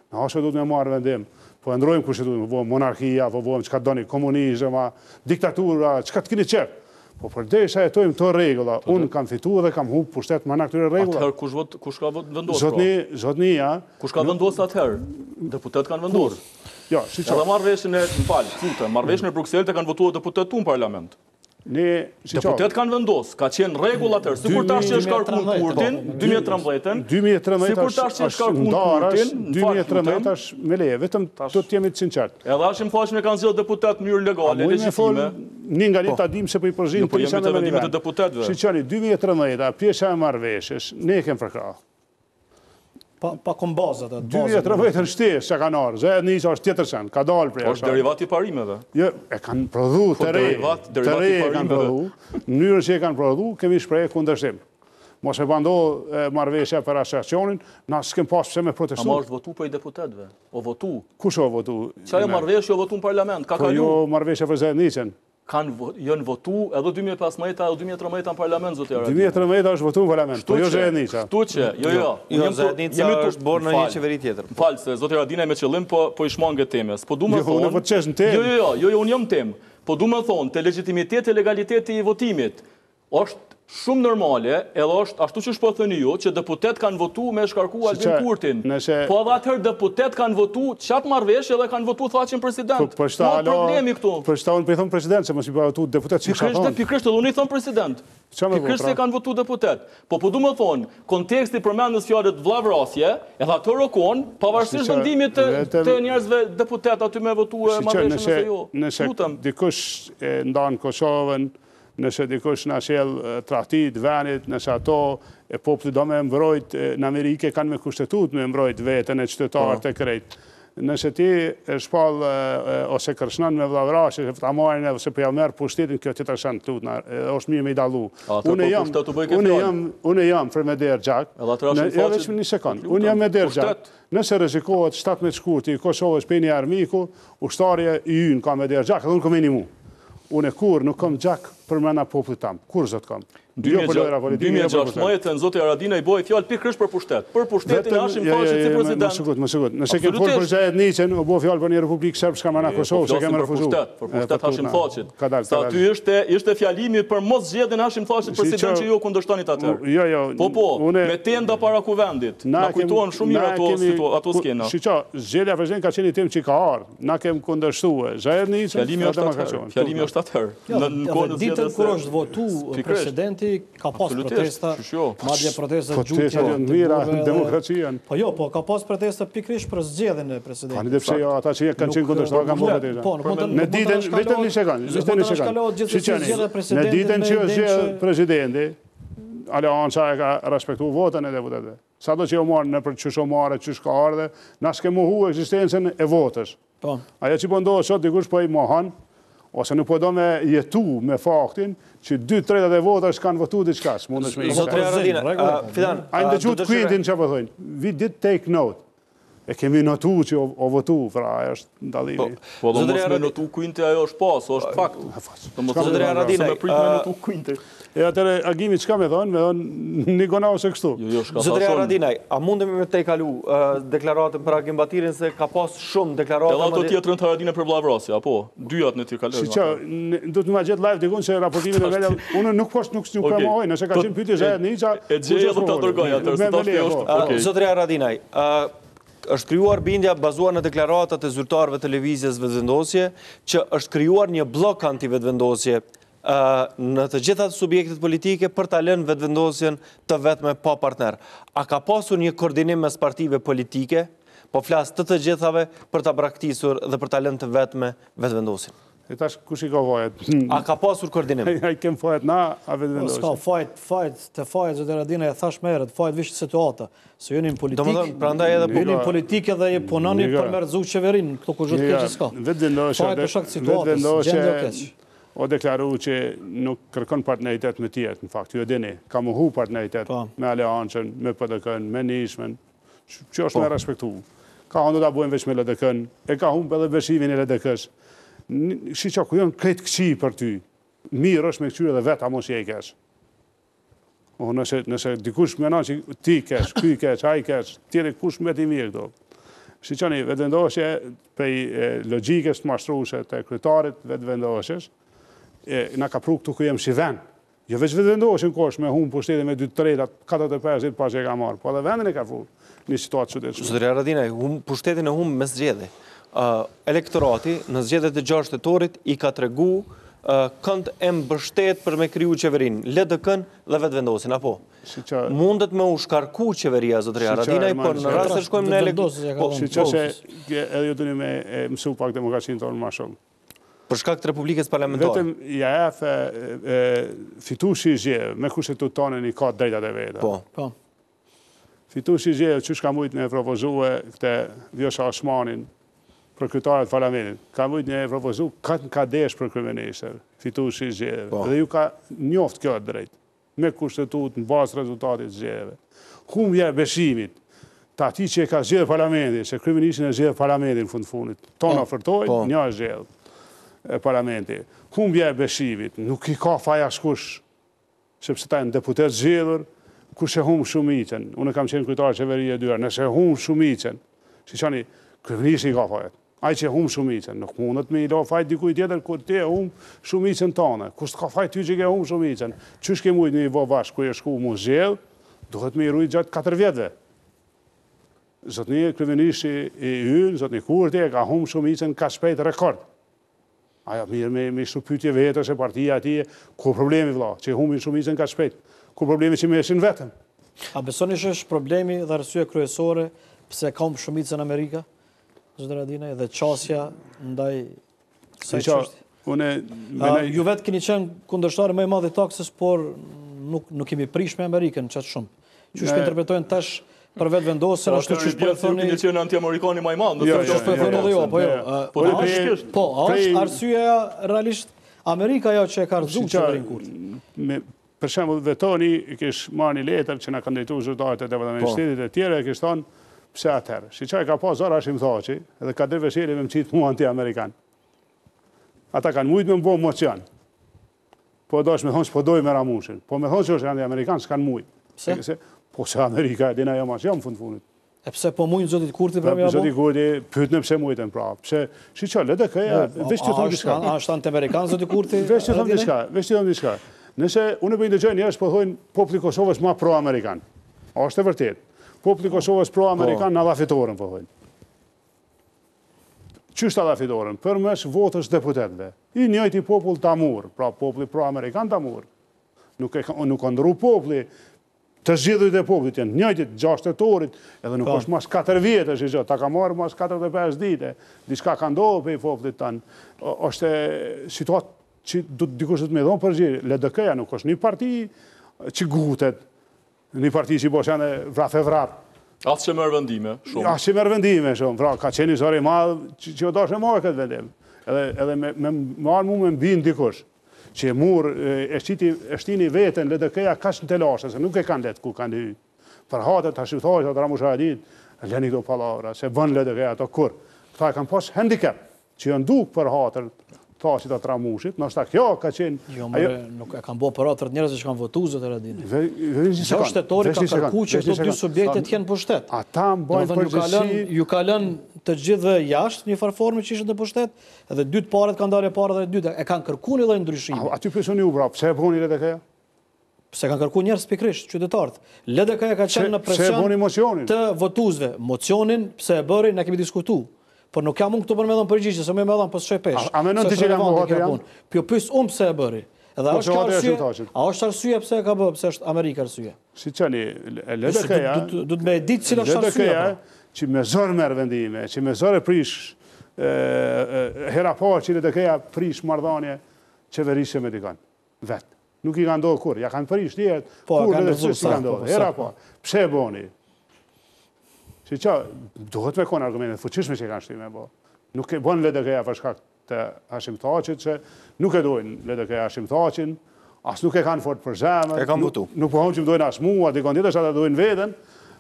në ashe du të me marrë vendim, po e ndrojmë kushtetut, po vojmë monarchia, po vojmë që ka doni komunizma, diktatura, që ka të kini qep, po përderisa jetojmë të regula, unë kam fitu dhe kam hub pushtet ma në këtyre regula. Atëherë kush ka vendosë, pra? Zotnia... Kush ka vendosë atëherë? Deputet kanë vendosë. Edhe marrveshën e Bruxelles të kanë votuar deputetu në parlament. Deputet kanë vendosë, ka qenë regullë atërë, si kur tash që është karkun Kurtin, 2013-ën, si kur tash që është karkun Kurtin, 2013 është me leje, vetëm të t'jemi të sinqertë. Edhe ashtë më thashme kanë zilë deputet mënyrë legale, legjitime. Një nga një të adim se për i përzinë për isha në vendimet të deputetve. Shqyqani, 2013-a, pjesha e marveshës, ne e kemë përka. Pa kombazat atë. 2013 shtesh që kanë arë, Zajed Nica është tjetër sen, ka dalë prej ashtë. Është derivat i parimeve. E kanë prodhu të rejë, mënyrën që e kanë prodhu, kemi shprejë kundërshtim. Mos e bandohë marveshja për asociacionin, na s'kem pas përse me protestu. Ama është votu për i deputetve, o votu. Kush o votu? Qa e marveshja o votu në parlament, ka kalu? Po jo marveshja për Zajed Nicen. Jënë votu edhe 2015 edhe 2013 në parlament, zotë Radinaj. 2013 është votu në parlament, po jo Zajednica. Shtu që, jo, Zajednica është borë në një qeveri tjetër. Falë, se zotë Radinaj me qëllim po ishma nga temës. Jo, unë jam temë. Po du me thonë, të legitimitet e legaliteti i votimit është shumë normale, edhe është ashtu që shpo thëni ju, që deputet kanë votu me shkarku Albin Kurtin. Po edhe atëherë deputet kanë votu qatë marrëveshje dhe kanë votu Thaçin president. Ma problemi këtu. Përshta unë për i thonë president, që mos i për votu deputet që ka thonë. Pikrisht edhe unë i thonë president. Pikrisht se kanë votu deputet. Po du me thonë, konteksti përmendës fjallet vllavrasje, edhe atë rokon, pavarësisht vendimit të njerëzve deputet aty me votu marrëveshje. Nëse dikush në shell trahtit, venit, nëse ato e populli do me mbrojt, në Amerike kanë me kushtetut me mbrojt vetën e qytetarët e krejt. nëse ti shpallë ose kërshnan me vllavrashe, se ftamajnë ose po ja merr pushtetin, kjo tjetër është tutna, është mirë me i dallu. Unë jam Fremeder Gjak. Ja vetëm një sekond. Unë jam Fremeder Gjak. Nëse rrezikohet 17 shkurti i Kosovës pini armiku, ushtarja i ynë ka Fremeder Gjak, edhe unë kam një mu. Unë kur nuk kam gjak për mëna popullit tam. Kur zot kam? 2016 në zoti Haradinaj boi fjalë pikërisht për pushtet. Për pushtetin Hashim Pashën si president. Më sigurt. Nëse ke për Gjajat Nicën, u bë fjalë për një Republikë Serbske mëna Kosovës, e kanë refuzuar. Për pushtet Hashim Pashën. Sa aty ishte fjalimi për mos zgjedhjen Hashim Pashën president që ju kundërshtonit atë. Jo. Po. Me tenda para kuvendit. Na kujtohen shumë mirë ato skena. Shiço, zgjedhja president ka qenë tim çikar. Na kem kundërshtuar Gjajat Nicën. Fjalimi është atëherë. Në kohën e ditën kur është votuar presidenti ka pas protesta, madje protesta gjujtë në mira demokracian. Po ka pas protesta pikërisht për zgjedhjen e presidentit. Ani depse jo ata që kanë qenë kundërshtar kanë votuar atë. Po, në ditën vetëm një sekond, Në ditën që zgjidhet presidenti, Alianca e ka respektuar votën e deputetëve. Sado që u morën nëpër çysh omare, çysh ka ardhe, na s'ke mohu ekzistencën e votës. Po. Ajo që po ndodh sot dikush po i mohon ose nuk po do me jetu me faktin që 2/3 e votash kanë votu diçka. Zotri Haradinaj, filan. A i ndëgjut Quintin që po thojnë. We did take note. E kemi notu që o votu, pra, është ndalimi. Po, do mos me notu Quinti, ajo është pas, është fakt. Zotri Haradinaj, me prit me notu Quinti. E atëre, agimi që ka me thonë, një gona ose kështu. Zotri Haradinaj, a mundemi me te kalu deklaratën për Agim Batirin, se ka pas shumë deklaratën... Edhe ato tjetërën të Haradinaj për Vllavrasja, apo? Dyjat në të kalërën. Që do të më gjetë live dikun se raportimin e vele... Unë nuk poshtë nuk ka më hojnë, nëse ka qenë pyti zhejt një qa... E gjejë edhe të dërgoj atërës. Zotri Haradinaj, është krijuar bindja bazuar në deklaratat e zyrtarëve të lëvizjes vetëvendosje, që është krijuar një blok anti-vetëvendosje në të gjitha subjektet politike për ta lënë vetëvendosjen të vetme pa partner. A ka pasur një koordinim mes partive politike, po flas të gjithave për ta braktisur dhe për ta lënë të vetme vetëvendosjen? E tash kush i ka vajat? A ka pasur koordinim? Ai kem fajt na, a vetëvendosjen. Ska fajt Zotri Haradinaj e thash më herët, fajt vish situata. Se jeni në politikë, dhe e punoni për mërëzu qeverinë, këto ku gjithë keqë s'ka. Fajt për shakë situatës, gjendë o keqë. O deklaru që nuk kërkon partneritet me tjetë, në fakt, ju e dini, ka muhu partneritet me Aleancën, me PDK-n, me Nishmen, që është me respektu. Ka hëndu da buen veç me LDK-n, e ka humbe dhe beshimin e LDK-s. Shi që ku janë kretë këqi për ty, mirë është me këqyre dhe vetë, a mos je i kesh. Nëse dikush menon që ti kesh, kuj kesh, a i kesh, tjere kush me ti mirë këto. Si që një vetëvendosje pej logikës të mashtruese të kryetarit vetëvendosjes, na ka pru këtu ku jem shiven. Jo veç vetëvendosjen kosh me humë pushtetin me 2/3, 4/5 pas që e ka marë, po edhe vendin e ka fru një situatë qytetëshme. Zotri Haradinaj, pushtetin e humë me zgjedhje. Elektorati në zgjedhjet e 6 tetorit i ka tregu kënd e mbështet për me kriju qeverin, LDK-n dhe vetëvendosin, apo? Mundet me u shkarku qeveria, Zotri Haradinaj, por në rrasë të shkojmë në elektorë... Si që se edhe ju të një me mësu pak demokracinë tonë ma shumë. Për shkak të Republikës Parlamentare? Vetëm IAF fitushi i zgjedhjeve, me kushtetut tonën i ka drejtat e veta. Po. Fitushi i zgjedhjeve, që shka mujt me propozue këte Vjosa Osmanin, për kryetarët parlamentit, ka mujtë një e propozu këtë në kadesh për kryeministër, fituesi i zgjedhjeve, dhe ju ka njoft kjo drejt, me kushtetut në bazë rezultatit zgjedhjeve. Humbja e beshimit, të ati që e ka zgjedhë parlamentit, se kryeministrin e zgjedhë parlamentit në fund-fundit, tona ofërtojt, një e zgjedhë parlamentit. Humbja e beshimit, nuk i ka faja shkush, sepse ta e në deputet zgjedhur, kush e humë shumicën, unë kam qenë kryetar qeverie dyherë, nëse humë shumicën, si qani, kryeministri i ka fajet. Ai që humë shumicën, nuk mundet me i la fajt dikuj tjetër, kur ti e humë shumicën tane, kur s'ka fajt ty që ke humë shumicën, që shke mujtë me i bo bashkë, kur e shku mu zgjedh, duhet me i rujt gjatë 4 vjetëve. Zotni kryeministi i ynë, Zotni Kurti, e ka humë shumicën ka shpejt rekord. Aja, mirë me shtu pytje vetës e partia atije, ku problemi vla, që humë shumicën ka shpejt, ku problemi që me eshin vetëm. A besoni që është problemi dhe arsye kryesore pse ka humë shumicën Amerika? Zotri Haradinaj, dhe qasja ndaj saj qështi. Ju vetë keni qenë kundështare me i madhi taksës, por nuk kemi prish me Amerikën qatë shumë. Që shpe interpretojnë tash për vetë vendosën, ashtu që shpo e thoni... Nuk një që në anti-amerikani ma i mandë, që shpo e thoni dhe jo, po jo. Po, a është arsyeja, realisht, Amerika jo që e ka rëzumë që të rinkurë. Për shemë dhe toni, kesh marrë një letër që në kanë dejtu zhërtarët e devatë me shtetit e tjere, kesh thonë, pëse atërë. Shqaj ka pas Zara Shimthaçi, edhe ka dërveshjeri me mqitë mu anti-amerikanë. Ata kanë mujtë me mbo mocion. Po dosh me thonë që po doj me Ramushin. Po me thonë që është anti-amerikanë, s'kanë mujtë. Po se Amerika e dina jam asë jam fundfunit. E pse po mujnë Zotit Kurti pra mja po? Zotit Kurti pëtënë pëse mujtën pra. Pse, shi që LDK-ja, vesh që thëmë diska. A është anti-amerikanë Zotit Kurti? Vesh që thëmë diska, vesh që thëmë diska. Nëse unë për indëgjën njështë po thojnë popli Kosovës ma pro-amerikanë. A është e vërtet. Popli Kosovës pro-amerikanë në dha fitorën po thojnë. Qështë dha fitorën? Për mes votës deputetve. I njëjti popull tamur, pra popli pro-amerikanë tamur. Nuk ndru popli të zgjidhujt e poplit janë njëjtit, 6 tetorit, edhe nuk është mas 4 vjetë është i gjëtë, ta ka marrë mas 45 dite, diçka ka ndohë për i poplit tanë, është situatë që dikush të të me dhonë përgjiri, LDK-ja nuk është një parti që gutet, një parti që i bosh janë vrap e vrap. Asë që merë vendime, shumë. Asë që merë vendime, shumë, pra, ka qeni sori madhë që o da shë marë këtë vendim, edhe me marë mu me mbinë dikush. Që e murë, e shtini vetën, LDK-ja kash në telashe, se nuk e kanë letë ku kanë hyjë. Për hatët, hashifthajtë, atë Ramush Hadid, leni këto palavra, se vënë LDK-ja ato kur. Këta e kanë posë handicap, që jënë dukë për hatër, thasit atë Ramushit, nështë ta kjo ka qenë... Jo, mërë, nuk e kanë bo për hatër të njerës e që kanë votu, zëtë Radini. Zë shtetëtori ka kërku që këto dy subjektet jenë për shtetë. Ata mbojnë përgjësi... të gjithë dhe jashtë një farforme që ishën të pushtet, edhe dytë paret kanë darje pare dhe dytë, e kanë kërku një dhe ndryshime. Aty pësën një ubra, pëse e boni LDK-ja? Pëse kanë kërku njerës pikrisht, qytetartë. LDK-ja ka qenë në presion të votuzve. Mocionin, pëse e bëri, ne kemi diskutu. Por nuk jam unë këtu për me dhëmë përgjishtë, se me dhëmë pësë shoj pesh. A menon të që jam unë janë? Pjo pësë unë pëse e bëri. Edhe a është arsye pëse e ka bërë, pëse është Amerika arsye. Si qëni, LDK-ja që me zërë merë vendime, që me zërë prish, hera po që LDK-ja prish mardhanje qeverisë Amerikanë, vetë. Nuk i ka ndohë kur, ja kanë prish njëhet, kur LDK-ja si ka ndohë, hera po, pse e boni? Që që, dohet me konë argumentet fuqishme që i kanë shtime, bo. Nuk e bon LDK-ja përshka të Hashimthaqit, që nuk e dojnë LDK-ja Hashimthaqin, asë nuk e kanë fort për zemër, nuk pohon që më dojnë asë mua, dikon ditës atë dojnë veden,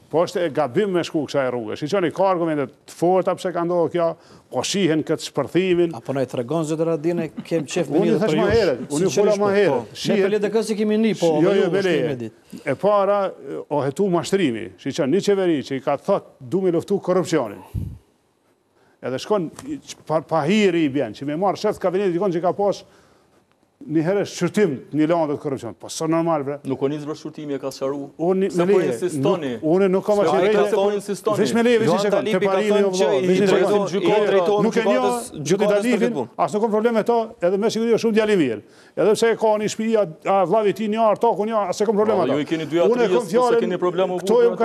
po është e gabim me shku kësa e rrugës. I qëni ka argumentet të forta përse ka ndohë kjo, po shihen këtë shpërthimin. Apo në e tregonë, Zotë Radine, kem qef me një dhe për jush. Unë ju fola ma heret. Ne për LDK si kemi një, po me ju është një me ditë. E para, o hetu mashtrimi. I qënë një qeveri që i ka thotë du me luftu korupcionin. Edhe shkon, pahiri i bjenë, që me marë shëtë kabinet, dikon që ka posë, një herë është shqyrtim një landët korupcion, po së normal bre. Nuk o njëzë bërë shqyrtimi e ka sharu, se po insistoni. Une nuk kam ashtë rejtë, vesh me lejë, vesh një sekund, të parimi o vëllohë. Nuk e njohë, Gjyko Talipin, asë nuk kom probleme ta, edhe me sigurirë shumë djali mirë. Edhe pse e ka një shpija, a vlavi ti një arë, taku një arë, asë e kom probleme ta. Ju i keni 2-3, nëse keni probleme u bukur.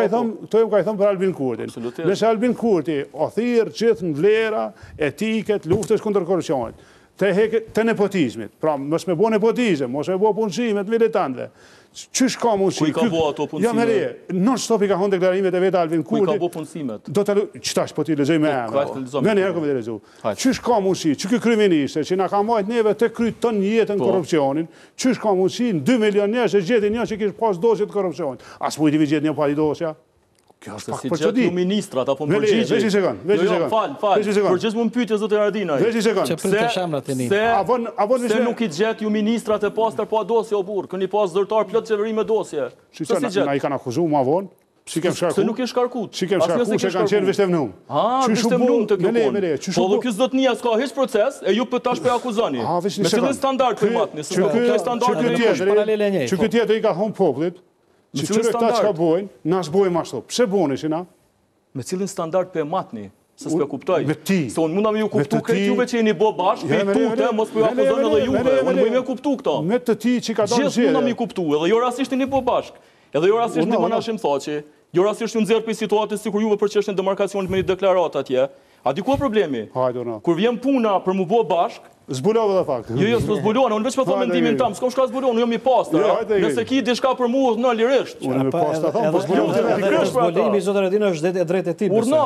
Këto jë më të nepotizmit, pra mos me bo nepotizm, mos me bo punësimet militantëve. Qysh ka mundësi? Kuj ka bo ato punësimet? Ja, mërje, non stop i ka honë deklarimet e vetë Alvin Kurti. Kuj ka bo punësimet? Do të lëzoj, qëtash po ti lëzoj me emë, me njerë këmë të lëzoj. Qysh ka mundësi, që këj kryministë, që na ka majtë neve të krytë të njetën korupcionin, qysh ka mundësi në 2 milion njerë që gjeti një që kishë pas dosjet korupcionin. As pujtimi gjeti një pati dosja? Kjo është pak për që di. Në ministrat, apo më përgjigje. Vesh një sekund, vesh një sekund. Falë, përgjës më pyetje zotë Radinaj. Vesh një sekund. Se nuk i gjetë ju ministrat e pasër po a dosje o burë, këni pasë zërtar plët qeverim e dosje. Që që na i kanë akuzu ma vonë, si kem shkarkut. Se nuk i shkarkut. Si kem shkarkut, se kanë qenë vështevnum. Ha, vështevnum të këpon. Po dhe kjo zotnia s'ka hesh proces, e ju për tash për akuzani. Me qëllin standart për matni. Që këtë jetë i ka hon poplit, që qërë këta që ka bojnë, na s'bojnë ma shto. Pse bojnë ishi na? Me cilin standart për e matni, se s'pe kuptoj. Me ti. Se unë muna me ju kuptu këtë juve që jeni bo bashkë, pe i tute, mos për akuzon edhe juve. Unë mujnë me kuptu këta. Me të ti që ka dalë gjere. Gjithë muna me kuptu, edhe jo rasisht jeni bo bashkë. Edhe jo rasisht një mëna Shimthaçi. Jo rasisht ju nëzirë për situatës si kur juve për qeshtin demarkacionit me një deklarat atje. A di ku e problemi? Kur vjen puna për mu bo bashkë, Zbulova dhe faktin. Jo, s'po zbulova, unë vetëm po them mendimin tam, s'kam shka zbulova, unë jam i pastër. Nëse ki diçka për mua, na lirisht. Unë jam i pastër, po zbulova ti pikërisht për atë. Zbulimi i zotë Radin është e drejtë e tij. Urna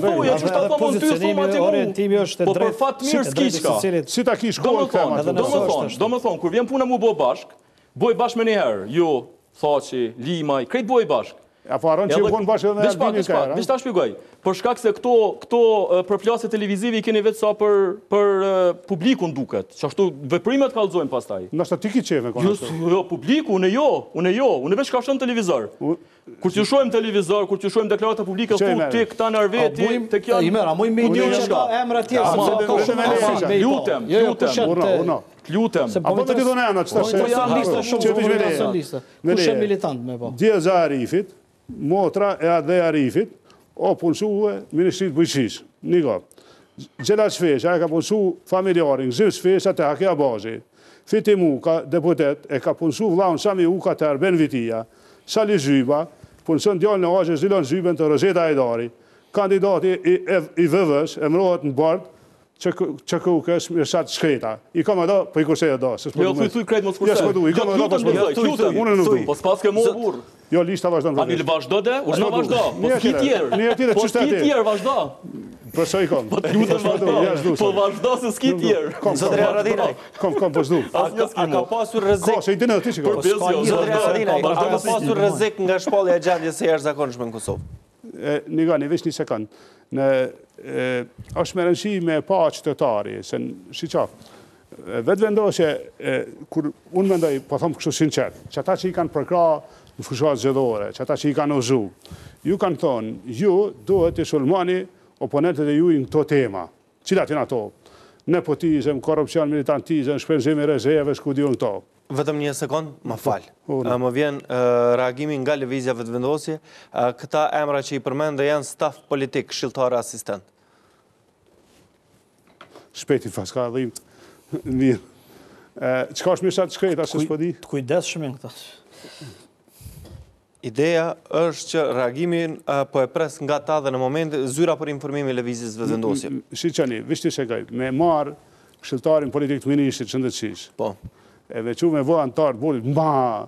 thuaj, çfarë ta bëmë ty thoma ti. Orientimi është drejt. Po për fat mirë skiçka. Si ta kish kohën këtu. Domethën, kur vjen puna mu bë bashk, bëj bashk më një herë. Jo, Thaçi, Limaj, krejt bëj bashk. Apo arron që u bën bashkë edhe në Albani ka. Diç ta shpjegoj. Për shkak se këto përplasje televizive i keni vetë sa për publikun duket. Çashtu veprimet kallëzojnë pastaj. Ndoshta ti ke çeve kon. Jo, publiku, unë jo, unë vetë shkafshon televizor. Kur ti shohim televizor, kur ti shohim deklarata publike, thonë ti këta narveti, te kjo. I merr, amë i medion çka emra të tjerë. Lutem. Lutem. Apo ti thonë ana çfarë? Po janë lista shumë. Kush e militant më po? Djeza Arifit. Motra e Adhe Arifit, o punësue Ministrit Bujqis. Niko, Gjela Shfesha e ka punësu familjarin, Zim Shfesha të Hake Abazi. Fitim Uka, deputet, e ka punësu vlaun Sami Uka të Arben Vitia, Sali Zyba, punësën djallë në ashe Zilon Zyben të Rozeta Ajdari. Kandidati i vëvës e mrohet në bardë, që kukës me shatë shkreta. I kam ado, për i kurse e da. Jo, thuj krejtë mos kurse. I kam ado, thuj. Po s'pas ke mu burë. Jo, lishta vazhdojnë. Anil vazhdo dhe? Urna vazhdo. Po s'ki tjerë. Po s'ki tjerë vazhdo. Përso i kom. Po t'lutën vazhdo. Po vazhdo se s'ki tjerë. Zotëre Radinaj. Kom, përshdu. A ka pasur rëzik. Ka, se i dinë dhe ti që kom. Zotëre Radinaj, a ka pasur rëzik nga shpallja gjendjes e jashtëzakonshme në Kosovë? Një veç një sekundë. Ashtë me rëndësi me pa qytetari, se në Shqipëri, vetë vendosje, kur unë mendoj, po thëmë kështu sinqet, që ata që i kanë përkra në fushat zgjedhore, që ata që i kanë ozu, ju kanë thonë, ju duhet të sulmoni oponentet e ju në këto tema, cilat janë ato, nepotizëm, korupcion, militantizëm, shpenzimi rezerve, skudion këto. Vetëm një sekund, ma falë. Më vjen reagimin nga lëvizja vetëvendosje. Këta emra që i përmendë janë staf politik, këshilltarë, asistent. Shpeti faska dhim. Mirë. Qëka është mirësat shkrejt, asë s'pëdi? Të kujdes shumën këta. Ideja është që reagimin po e pres nga ta dhe në moment zyra për informimi lëvizjes vetëvendosje. Shqeni, vishti se gajtë, me marë këshilltarin politik të ministrit qëndëtësish. Po. E vequ me vë antarë burit, ma,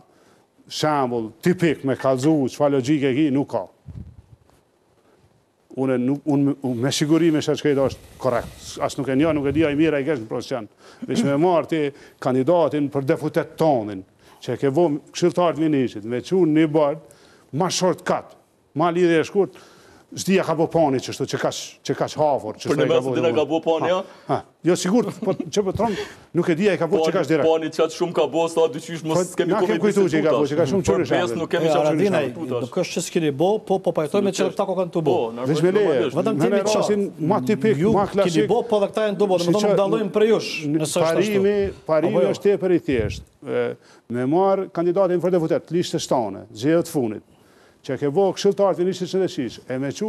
shambull, tipik me kalzu, që fa logike ki, nuk ka. Unë me sigurime se që këtë është korekt. Asë nuk e nja, nuk e dia i mira i kesh në profesion. Veq me marë ti kandidatin për deputet tonin, që e ke vë këshiltarët minishtit, veq unë një bërë, ma short cut, ma lidhe e shkurt, zdi e ka bo pani qështu, që ka që hafur. Për në mesë dhe në ka bo pani, ja? Jo, sigur, që për tronë, nuk e di e ka bo që ka që direkt. Pani që atë shumë ka bo, sa dyqysh mos kemi komit të si putash. Për pesë nuk kemi që atë shumë që putash. Nuk është që s'kini bo, po pajtojme që këta ko kanë të bo. Vishme leje, në në rasin ma tipik, ma klasik. Ju kini bo, po dhe këta e në do bo, dhe më do në dalojmë për jush. Parimi është te për i tjeshtë. Me marë kandidatin për deputet, listë të stane, zhjetë funit. Që ke bo këshiltarët i nishtë qëndësish, e me që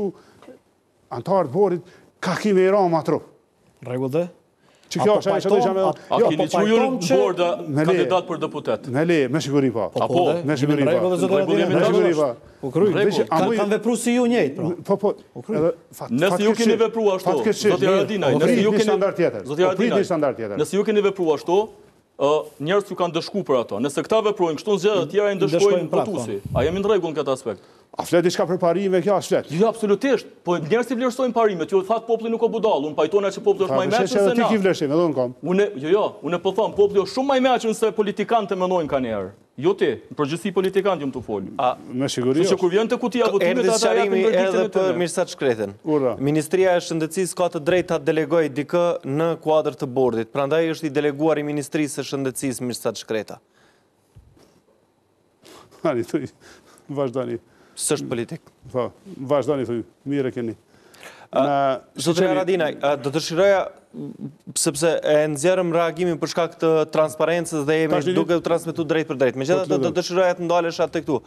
antarët borit ka kime i rama atru. Regull dhe? Që kjo është e që të isha me dhe. A kini që jurë në bordë kandidat për deputet? Me le, me shikuri pa. Apo? Me shikuri pa. Me shikuri pa. Kanë vepru si ju njëjtë. Po. Nëse ju kini vepru ashtu, Zoti Radinaj. Nëse ju kini vepru ashtu, njerës ju kanë dëshku për ato. Nëse këta veprojnë, kështu në zhjede, tjera i ndëshkojnë potusi. A jemi në regullë në këtë aspekt? A flet i shka për parime, kja a flet? Jo, absolutisht, po njerës i vlerësojnë parimet. Jo, thatë popli nuk o budal, unë pajtona që popli është majmeqën se na. Ta përsheshe dhe ti ki vlerësim, edhe unë kam. Unë e po thamë, popli është shumë majmeqën se politikanë të mënojnë ka njerë. Jo ti, në përgjësi politikanë gjëmë të folë. Me sigurisht. Se që kur vjen të kutia votimit, ata japin verdiktën e të ne. Mirsad Shkretën. Ministria e Shëndetësisë ka të drejtë ta delegoj dikë në kuadër të bordit. Prandaj është i deleguar i Ministrisë e Shëndetësisë Mirsad Shkreta. Ani, thuj, vazhdani. Së është politik. Po, vazhdani, thuj, mire keni. Zotëre Radinaj, do të shiroja sepse e nëzjerëm reagimin përshka këtë transparentës dhe jemi duke transmitu drejt për drejt. Me gjitha do të shiroja të ndalesha të këtu.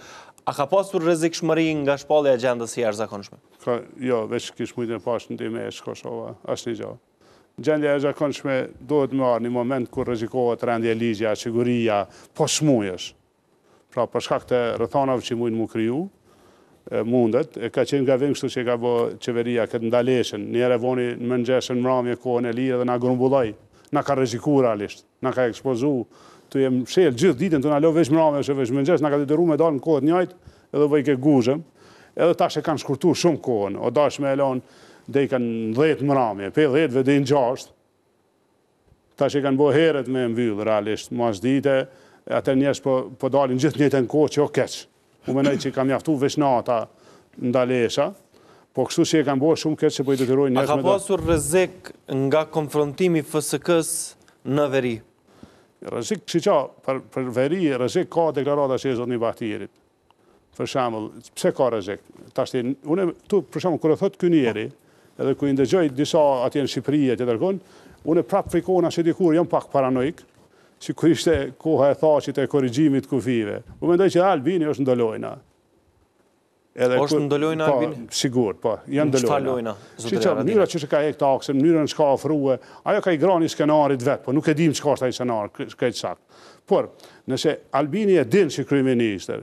A ka pasur rrezik shmëri nga shpallja e gjendës i jashtëzakonshme? Jo, veç kish mujtën pashtë në time e shkoshova, ashtë një gjo. Gjendja e jashtëzakonshme dohet me arë një moment kur rrezikohet rendje ligja, siguria, po shmujesh. Pra përshka këtë rëthanave që mujnë mu kriju, mundet, ka qenë nga vim kështu që ka bo qeveria këtë ndaleshen, njëre voni në mëngjeshën mramje kohën e lirë dhe nga grumbullaj, na ka rreziku realisht, na ka ekspozu, të jem shel gjithë ditën, të na lo veç mrave, veç mëngjes, na ka detyruar me dal në kohët njëjtë, edhe vë i ke guzhëm, edhe tash e kanë shkurtuar shumë kohën, o dash me elon, dhe i kanë 10 mrame, 50 dhe i në 6. Tash e kanë bo heret me mbyllë, realisht, mas dite, atë njerëz po dalin gjithë njëjtën kohë që o keq. U menoj që kam mjaftu veç nata ndalesha, po kështu që e kanë bo shumë keq që po i detyrojnë njerëz me dal. A ka pasur rrezik nga konfrontimi FSK-s në veri? Rrezik që qa, për veri, rrezik ka deklarata që e zotni Bahtijerit. Për shembull, pse ka rrezik? Tashti, unë, tu, për shembull, kërë thot kënjeri, edhe ku i ndëgjoj disa atje në Shqipëri e të tërkon, unë prapë prej kona që dikur, jam pak paranoik, që ku ishte koha e thaqit e korrigjimit kufive. U mendoj që Albini është ndolojna. Është ndolojna Albini? Sigur, po, janë ndolojna. Që mënyra që ka hekt aksin, mënyra në që ka ofruhe, ajo ka i grani skenarit vetë, po nuk e dim që ka është ai skenar, këtë sakt. Por, nëse Albini e din që kryeministër,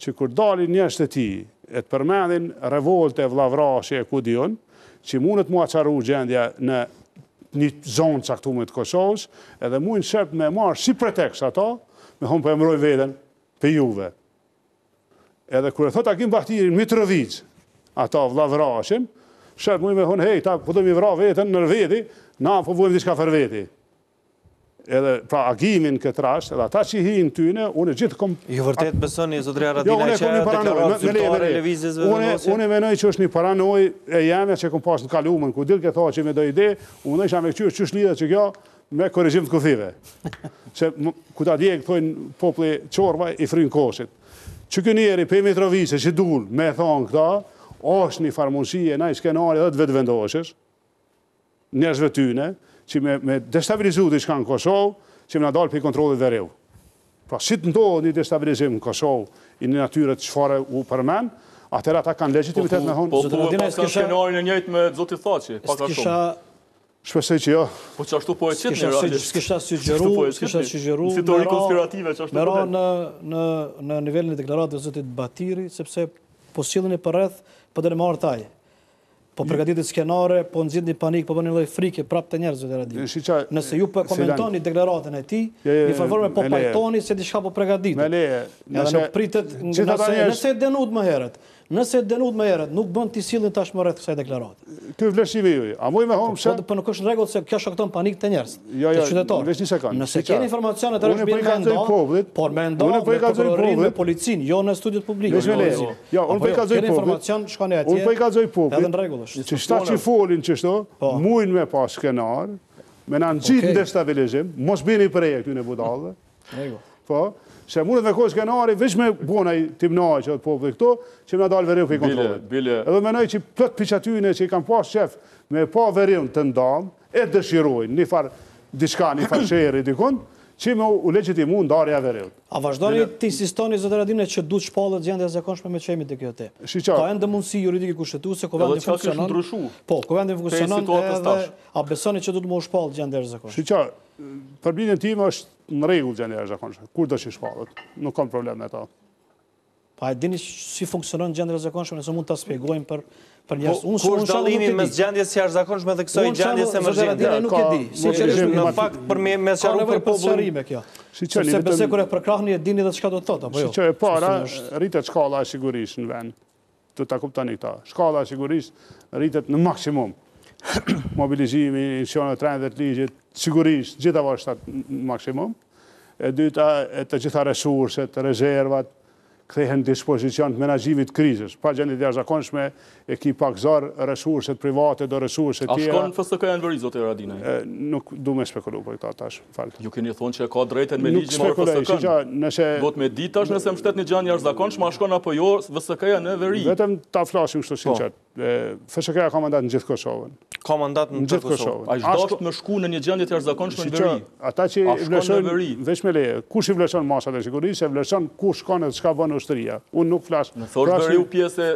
që kur dalin njerëz të tij, e të përmendin revolte vllavrasje e ku diun, që mundet mua qaru gjendja në një zonë caktume të Kosovës, edhe mujnë shep me marë si pretekst ato, me hom për emroj veden për juve. Edhe kërë thot Akim Bahtijerin, Mitrovic, ata vlavrashin, shep mujnë me hon, hej, ta përdojmë i vra veten në rvedi, na përdojmë diska për veti. Edhe pra Akimin këtë rast, edhe ata që hinë tyne, unë gjithë kom... Ju vërtet besoni, Zotria Radina, që e deklarat zyrtare, levizjes vëzëmosje? Unë e menoj që është një paranoj e jeme që kom pas në kalumën, ku dilke tha që me do ide, unë isha me këqyrë që shlida që kjo me korrigjim të kufive. Se ku ta djekë, thojnë popli Qorva i frinë kosit. Që kjo njeri për Mitrovice që dul me thonë këta, është një farmonsie, na i skenari dhe të vetëvendoshesh, njerëzve tyne, që me destabilizu të ishka në Kosovë, që me na dalë për kontrolit dhe reu. Pra, si të ndohë një destabilizim në Kosovë, i një natyre të shfare u përmen, atër ata kanë legitimitet me honë. Po, paska skenarin e njëjtë me Zotit Thaçi, paka shumë. Shpesoj që jo. Po, që ashtu po e qitë një ratë. S'kisha sugjeru, me ra në nivellin e deklaratëve Zotit Bahtijerit, sepse posilin e përreth, për dhe në marë taj. Po përgatitit skenare, po nëzit një panik, po bënë një loj frike, prapë të njerëzve të radimit. Nëse ju për komentoni deklaratën e ti, një farforme po pajtoni se diçka po përgatitit. Me leje. Nëse denut më heret, nuk bënd t'i silin tash më rreth kësaj deklaratë. Kjo vleshimi ju, a muj me homë se... Për nuk është në regullë se kjo shokton panik të njerëz, të qytetarë. Nëse keni informacionet e rëshbim me ndonë, por me ndonë me prokurorin, me policin, jo në studiut publikë. Unë që shta që folin që shto, mujnë me pas skenar, me në gjitë në destabilizim, mos bini prej e këtyne budalve, se mundet me kohë skenari, veç me bonaj timnaj që atë popë dhe këto, që me në dalë veriu për i kontrolit. Edhe menoj që plët piqatyne që i kam pas qef me pa veriu në të ndam, e dëshirojnë, një farë diçka, një farë sheri, dikon, që me u legjitimu në darja veriut. A vazhdojnë të insistoni, Zotë Radimne, që du të shpallët gjendja zakonshme me qemi të kjo te. Ka endë mundësi juridike kushtetu se kovendin funksionon... Po, kovendin funksionon edhe... A besoni që du të mu shpallët gjendja zakonshme? Shqyqa, përbinin tim është në regull gjendja zakonshme. Kur do që shpallët? Nuk kam problem me ta. Pa e dini si funksionon gjendja zakonshme nëse mund të spjegojmë për... Kur është dalimin mes gjendjes jashtëzakonshme dhe kësoj gjendjes emergjente? Nuk e di. Sinqerisht, në fakt, me sqaru për popullin. Sepse pse kur e përkrahni e dini edhe çka do të thotë, apo jo? Siç e para, rritet shkalla e sigurisë në vend. Do ta kuptoni këtë. Shkalla e sigurisë rritet në maksimum. Mobilizimi, iniciativa e trajnëve të ligjit, sigurisë, gjitha vështat në maksimum. E dyta, të gjitha resurset, rezervat kthehen dispozicion të menaxhimit krizës. Pa gjendje të jashtëzakonshme e ki pak zor resurset private do resurset tjera. A shkon FSK-ja në veri, Zoti Radina? Nuk du me spekulu për këta tash. Ju keni thonë që ka drejten me ligjë marë FSK-në. Do të me di tash nëse mështet një gjendje jashtëzakonshme, a shkon apo jo FSK-ja në veri? Vetëm ta flasim kështu sinqert. FSK-ja ka mandat në gjithë Kosovën. Ka mandat në gjithë Kosovën. A çdo të më shku në një gjendje të jashtëzakonshme në veri? Ata që i vlerësojnë vetëm leje, kush i vlerëson masat e sigurisë, e vlerëson kush shkon e çka bën ushtria. Unë nuk flas. Në thoshtë bëriu pjesë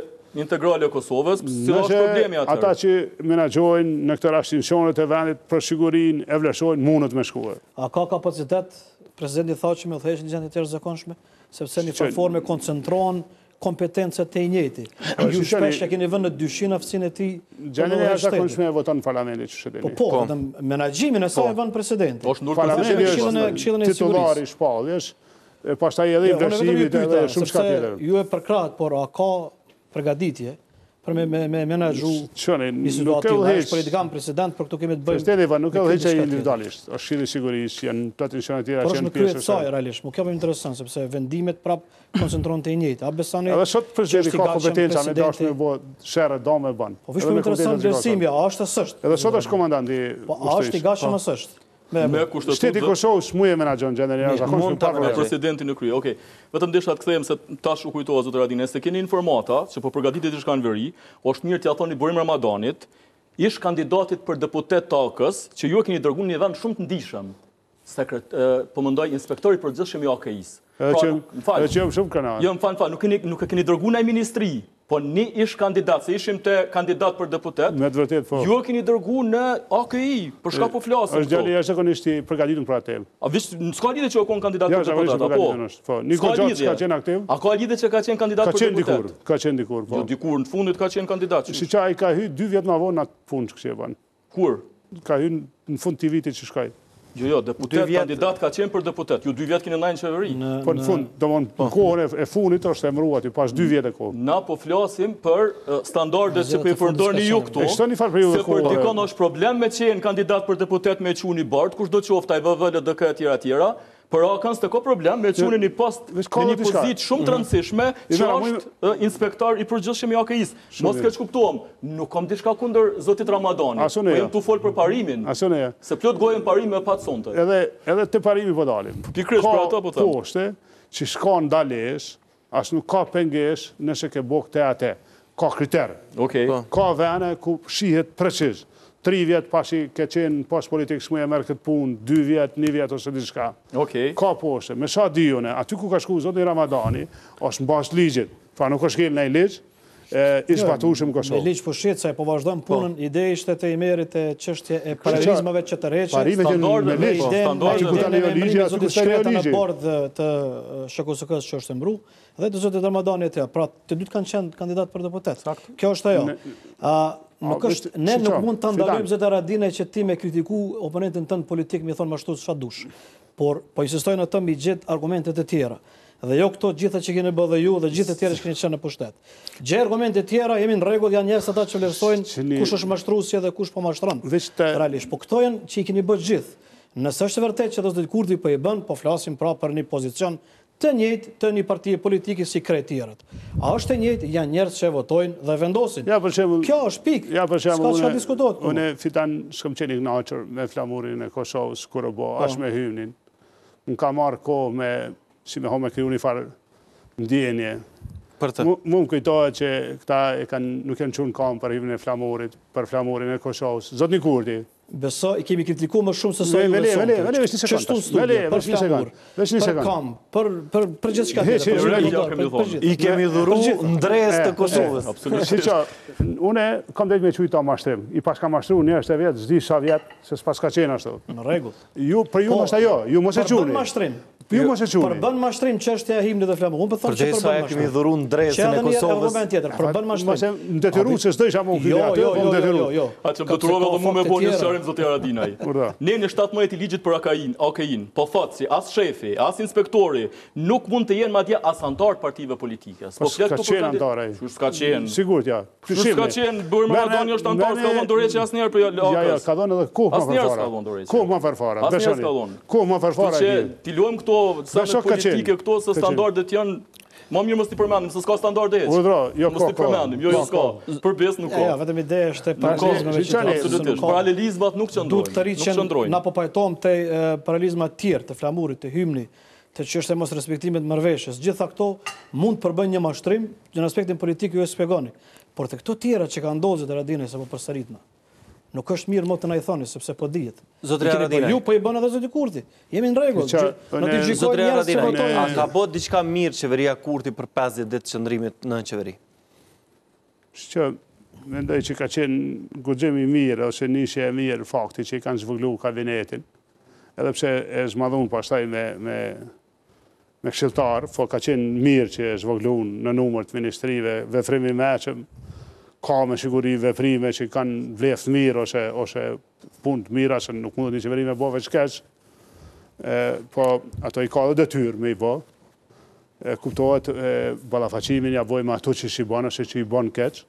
integrale e Kosovës, si është problemi atër? Ata që menagjojnë në këtë rast institucionet e vendit për sigurinë, e vlerësojnë mundët me shkuar. A ka kapacitet, presidenti tha që me thëjshë një gjendje të jashtëzakonshme, sepse një platformë koncentrohen kompetencët e njëti. Ju shpesh e keni vënë në dyshin aftësinë e tij. Gjendja e jashtëzakonshme e voton parlamenti çështën. Po, vetëm menaxhimin e saj e vën presidenti. Është ndërtuar titullari i shpalljes, pastaj edhe investimit edhe shumë çka tjetër. Ju e përkrahët, por a ka përgatitje për me menaxhu situatë politikan president, por këtu kemi të bëjmë. Presidenti nuk e heqë individualisht. Është shiri sigurisht, janë tradicionet tjera që janë pjesë saj realisht. Nuk jam interesant sepse vendimet prap koncentrohen te njëjtë. A besoni? Edhe sot presidenti ka kompetenca me dashme vot sherrë dome ban. Po vishë interesant vlerësimi, a është as është? Edhe sot është komandanti. Po a është i gatshëm as është? Me kushtetut. Shteti i Kosovës muje menaxhon gjendën e jashtëzakonshme. Mund ta ka presidentin në krye. Okej. Vetëm desha të kthehem se tash u kujtoa zot Radine se keni informata se po përgatitet diçka në veri, është mirë t'ia thoni Borim Ramadanit, ish kandidatit për deputet Takës, që ju e keni dërguar në një vend shumë të ndihshëm. Po mendoj inspektori i përgjithshëm i AKI-s. Që shumë kënaqë. Jo, më fal, nuk e keni dërguar në ministri. Po ne ish kandidat, se ishim të kandidat për deputet, ju e keni dërgu në AKI, për shka po flasëm këto. Është gjallë jashtëzakonisht i përgatitun për atë. A vishë, s'ka lidhje që o konë kandidat për deputet, apo? Niko Gjaçi ka qenë aktiv? A ka lidhje që ka qenë kandidat për deputet? Ka qenë dikur, po. Dikur, në fundit ka qenë kandidat. Si që a i ka hy 2 vjet ma vonë atë punë që kështë e banë. Kur? Ka hy në fund të vitit që shkaj. Jo, deputet, kandidat ka qenë për deputet. Ju 2 vjet keni ndajnë qeveri. Po në fund, në kohën e funit është emëruar ti pas 2 vjet e kohë. Na po flasim për standardet që për i përndorni ju këtu, se për dikon është problem me qenë kandidat për deputet me quni bardë, kush do qofta i vëvëllë, dëkë, tjera, për akans të ko problem me quni një post, një pozit shumë të rëndësishme, që është inspektar i përgjithshëm i AKI-s. Mos keq kuptuam, nuk kam diçka kundër zotit Ramadani, po jem tu fol për parimin, se plot gojën parim me patë sonte. Edhe të parimi po dalim. Pikërisht për ato po them. Ka poshte që shka ndalesh, as nuk ka pengesh nëse ke bo këte ate. Ka kriter. Ka vene ku shihet preciz. 3 vjet pashi ke qenë pas politikë shmuje merë këtë punë, 2 vjet, 1 vjet ose diçka. Ka poshte, me sa dijone, aty ku ka shku zoti Ramadani, është në bashkë ligjit, pra nuk është kjellë në i ligjë, i zbatushëm Kosovë. Me ligjë pëshqit, se e po vazhdojmë punën, ide ishte të i merit e qështje e paralizmave që të reqet, standardë me ligjë, aty ku shkrejo ligjë. Në bardë të SKSK-s që është mbru, dhe të zotit Ramadani e tja, pra të dytë kanë qenë kandidat për deputet. Kjo është ajo. Ne nuk mund të ndalojmë zëtë Radine që ti me kritiku oponentin tënë politik me thonë mashtu s'fa dush, por po insistojnë atëm i gjithë argumentet e tjera. Dhe jo këto gjitha që kene bëdhe ju dhe gjithë e tjera që kene qenë në pushtet. Gjë argumentet tjera, jemi në regull, janë njerës ata që vlerësojnë kush është mashtrusje dhe kush po mashtronë. Realisht, po këto janë që i kene bëdhe gjithë. Nësë është vërtet që dozë kurdi po i bën, po flasim pra për një pozicion të njëjtë të një partije politike si krejtierët. A është të njëjtë, janë njerëz që votojnë dhe vendosin. Kjo është pikë, s'ka që ka diskutohet. Une fitan shkëm qeni knaqër me flamurin e Kosovës, Kurobo, ashtë me hymnin. Më ka marrë kohë me, si me ho me kriju një farë ndjenje. Më më kujtojë që këta nuk janë qunë kam për hymnin e flamurit, për flamurin e Kosovës. Zotni Kurti. Beso, i kemi kritiku më shumë se sa ju besonte. Qështu në studio, për flamur, për kam, për gjithë shka tjera. I kemi dhuru ndres të Kosovës. Une kam dhejtë me qujta mashtrim. I paska mashtru një është e vjetë, zdi sa vjetë, se s'pas ka qenë ashtu. Në regull. Për ju mështë ajo, ju mështë e quni. Për bën mashtrim. Për bën mashtrim që është e himni dhe flamur. Për gjithë sa e kemi dhuru ndresën e Kosovës. Zotë Radinaj. Ne në 7 muajt i ligjit për AKI-n, po thotë si as shefi, as inspektori, nuk mund të jenë madje as antarë partive politike. Po s'ka qenë antarë. S'ka qenë. Sigurt, ja. S'ka qenë, Borim Ramadani është antarë, s'ka vonë dorëçi asnjëherë për AKI-s. Ja, ka dhënë edhe kohë më farfara. Kohë më farfara. Ti luajmë këto sa politike këto se standardet janë. Ma mirë mështë t'i përmendim, se s'ka standarde e që. Mështë t'i përmendim, jo s'ka. Përbes nuk ka. Vetëm ideja është e paralizmave që të ka. Paralizmat nuk qëndrojnë. Dukë të ri që na po pajtojmë të paralizmat tjerë, të flamurit, të hymni, të që është e mos respektimet mërveshës. Gjitha këto mund përbën një mashtrim, në aspektin politik ju e spegoni. Por të këto tjera që ka ndozit e Radine, se po përsëritna, nuk është mirë më të na i thoni, sepse po dihet. Zotëria Radinaj. Ju po i bën edhe zoti Kurti. Jemi në rregull. Zotëria Radinaj, a ka bërë diçka mirë qeveria Kurti për 50 ditë të qëndrimit në qeveri? Që mendoj që ka qenë guxim i mirë ose nisi e mirë fakti që i kanë zhvilluar kabinetin. Edhe pse e zmadhuan pastaj me me këshiltar, po ka qenë mirë që e zhvoglun në numër të ministrive, veprimi me që ka me siguri veprime që kanë vlef mirë ose punë të mira që nuk mund një qeveri me bo veç keq, po ato i ka dhe detyrë me i bo. Kuptohet, balafacimin ja bojmë ato që shi banë ose që i banë keq,